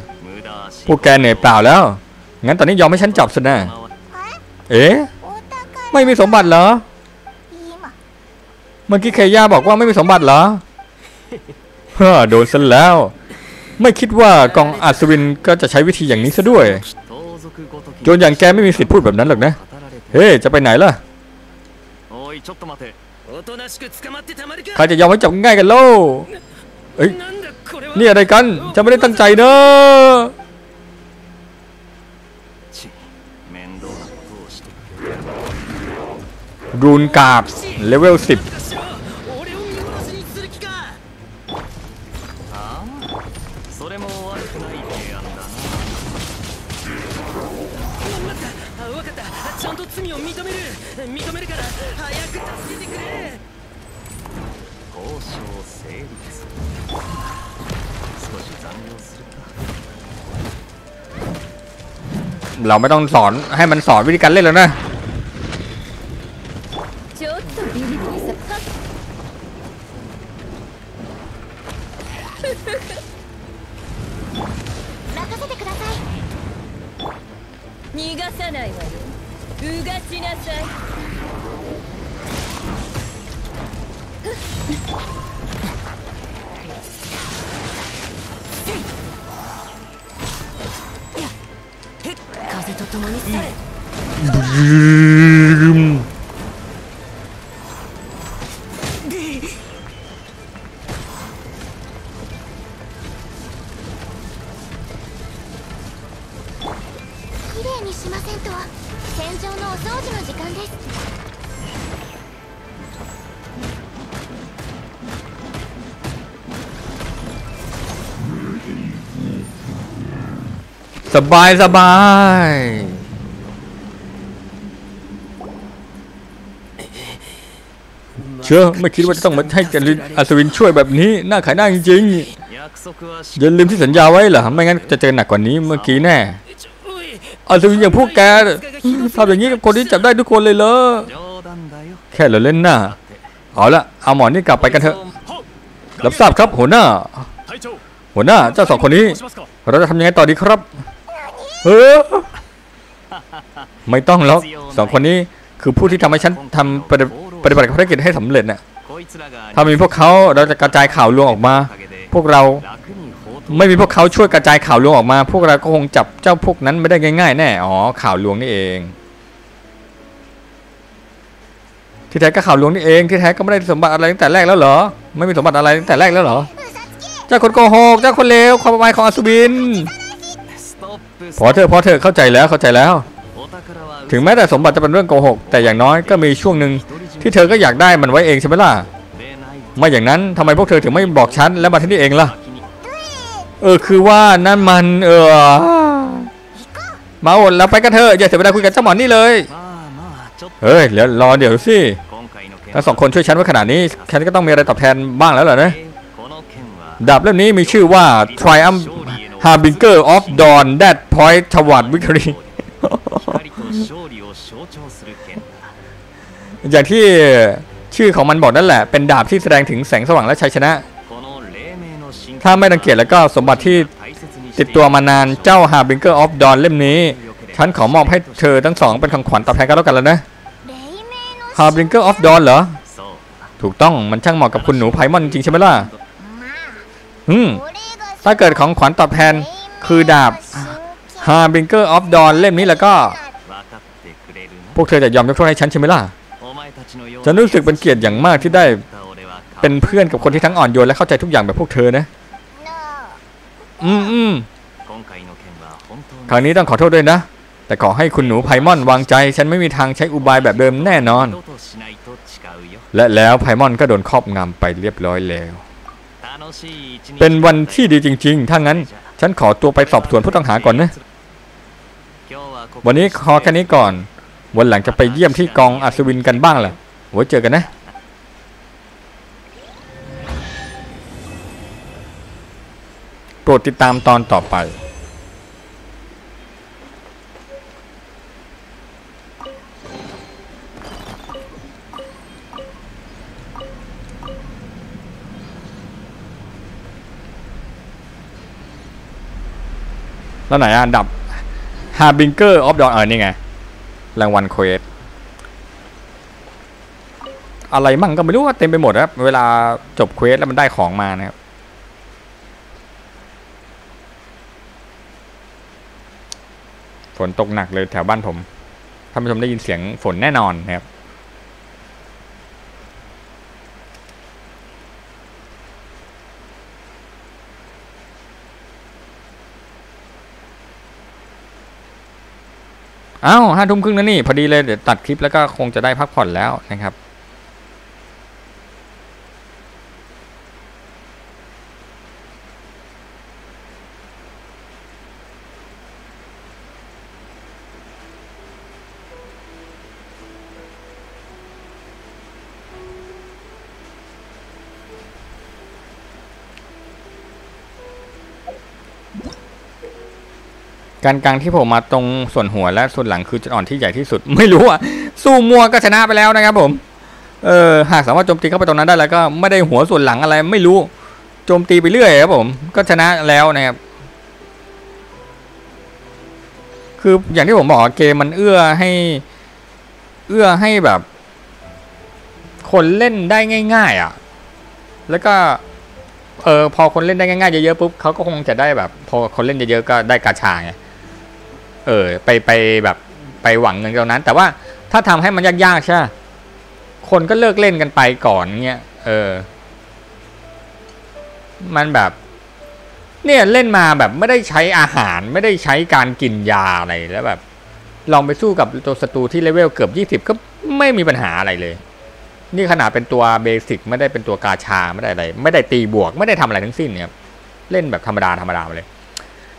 พวกแกเหนื่อยเปล่าแล้วงั้นตอนนี้ยอมให้ฉันจับซะนะเอ๊ะไม่มีสมบัติเหรอเมื่อกี้เคย่าบอกว่าไม่มีสมบัติเหรอฮ่าโดนซะแล้วไม่คิดว่ากองอัศวินก็จะใช้วิธีอย่างนี้ซะด้วยโจรอย่างแกไม่มีสิทธิ์พูดแบบนั้นหรอกนะเฮ้จะไปไหนล่ะใครจะยอมให้จับง่ายกันเล่าเอ้ยนี่อะไรกันจะไม่ได้ตั้งใจเนอะรูนกาบเลเวลสิบเราไม่ต้องสอนให้มันสอนวิธีการเล่นแล้วนะสบายสบายเชื่อไม่คิดว่าจะต้องมาให้กันอัศวินช่วยแบบนี้น่าขายหน้าจริงๆอย่าลืมที่สัญญาไว้เหรอไม่งั้นจะเจอหนักกว่านี้เมื่อกี้แน่อัศวินอย่างพวกแกทำอย่างนี้กับคนที่จับได้ทุกคนเลยเหรอแค่เราเล่นหน้าเอาละเอาหมอนนี่กลับไปกันเถอะรับทราบครับหัวหน้าหัวหน้าเจ้าสองคนนี้เราจะทำยังไงต่อดีครับเออไม่ต้องแล้วสองคนนี้คือผู้ที่ทำให้ฉันทำปฏิบัติภารกิจให้สำเร็จน่ะถ้ามีพวกเขาเราจะกระจายข่าวลวงออกมาพวกเราไม่มีพวกเขาช่วยกระจายข่าวลวงออกมาพวกเราก็คงจับเจ้าพวกนั้นไม่ได้ง่ายๆแน่อ๋อข่าวลวงนี่เองที่แท้ก็ข่าวลวงนี่เองที่แท้ก็ไม่ได้สมบัติอะไรตั้งแต่แรกแล้วเหรอไม่มีสมบัติอะไรตั้งแต่แรกแล้วเหรอเจ้าคนโกหกเจ้าคนเลวความประมาทของอัศวินพอเธอพอเธอเข้าใจแล้วเข้าใจแล้ว ถึงแม้แต่สมบัติจะเป็นเรื่องโกหกแต่อย่างน้อยก็มีช่วงหนึ่งที่เธอก็อยากได้มันไว้เองใช่ไหมล่ะไม่อย่างนั้นทำไมพวกเธอถึงไม่บอกฉันและมาที่นี่เองล่ะเออคือว่านั่นมันเออมาอดแล้วไปกันเถอะอย่าเสียเวลาคุยกับเจ้าหมอนนี่เลยเฮ้ยเดี๋ยวรอเดี๋ยวสิทั้งสองคนช่วยฉันไว้ขนาดนี้ฉันก็ต้องมีอะไรตอบแทนบ้างแล้วเหรอนะดาบเล่มนี้มีชื่อว่า Triumph Harbinger of Dawn That Point Toward Victory อย่างที่ชื่อของมันบอกนั่นแหละเป็นดาบที่แสดงถึงแสงสว่างและชัยชนะถ้าไม่สังเกตแล้วก็สมบัติที่ติดตัวมานานเจ้า Harbinger of Dawn เล่มนี้ฉันขอมอบให้เธอทั้งสองเป็นของขวัญตอบแทนกันแล้วกันแล้วนะ Harbinger of Dawn เหรอถูกต้องมันช่างเหมาะกับคุณหนูไพมอนจริงใช่ไหมล่ะอืมถ้าเกิดของขวัญตอบแทนคือดาบ Harbinger of Dawn เล่มนี้แล้วก็พวกเธอจะยอมยกโทษให้ฉันใช่ไหมล่ะฉันรู้สึกเป็นเกียรติอย่างมากที่ได้เป็นเพื่อนกับคนที่ทั้งอ่อนโยนและเข้าใจทุกอย่างแบบพวกเธอนะอืมอืมคราวนี้ต้องขอโทษด้วยนะแต่ขอให้คุณหนูไพมอนวางใจฉันไม่มีทางใช้อุบายแบบเดิมแน่นอนและแล้วไพมอนก็โดนครอบงำไปเรียบร้อยแล้วเป็นวันที่ดีจริงๆถ้างั้นฉันขอตัวไปสอบสวนผู้ต้องหาก่อนนะวันนี้ขอแค่นี้ก่อนวันหลังจะไปเยี่ยมที่กองอัศวินกันบ้างแหละไว้เจอกันนะโปรดติดตามตอนต่อไปแล้วไหนอ่ะดับ Harbinger of Dawn เออนี่ไงรางวัลเควสอะไรมั่งก็ไม่รู้ว่าเต็มไปหมดครับเวลาจบเควสแล้วมันได้ของมานะครับฝนตกหนักเลยแถวบ้านผมท่านผู้ชมได้ยินเสียงฝนแน่นอนนะครับอ้าวห้าทุ่มครึ่งนะนี่พอดีเลยเดี๋ยวตัดคลิปแล้วก็คงจะได้พักผ่อนแล้วนะครับการกลางที่ผมมาตรงส่วนหัวและส่วนหลังคือจุดอ่อนที่ใหญ่ที่สุดไม่รู้อ่ะสู้มัวก็ชนะไปแล้วนะครับผมเออหากสามารถโจมตีเข้าไปตรงนั้นได้แล้วก็ไม่ได้หัวส่วนหลังอะไรไม่รู้โจมตีไปเรื่อยครับผมก็ชนะแล้วนะครับคืออย่างที่ผมบอกเกมมันเอื้อให้เอื้อให้แบบคนเล่นได้ง่ายๆอ่ะแล้วก็เออพอคนเล่นได้ง่ายๆเยอะๆปุ๊บเขาก็คงจะได้แบบพอคนเล่นเยอะๆก็ได้กาชาไงเออไปไปแบบไปหวังเงินตรงนั้นแต่ว่าถ้าทำให้มันยากๆใช่คนก็เลิกเล่นกันไปก่อนเงี้ยเออมันแบบเนี่ยเล่นมาแบบไม่ได้ใช้อาหารไม่ได้ใช้การกินยาอะไรแล้วแบบลองไปสู้กับตัวศัตรูที่เลเวลเกือบยี่สิบก็ไม่มีปัญหาอะไรเลยนี่ขนาดเป็นตัวเบสิกไม่ได้เป็นตัวกาชาไม่ได้อะไรไม่ได้ตีบวกไม่ได้ทำอะไรทั้งสิ้นเนี่ยเล่นแบบธรรมดาธรรมดาเลย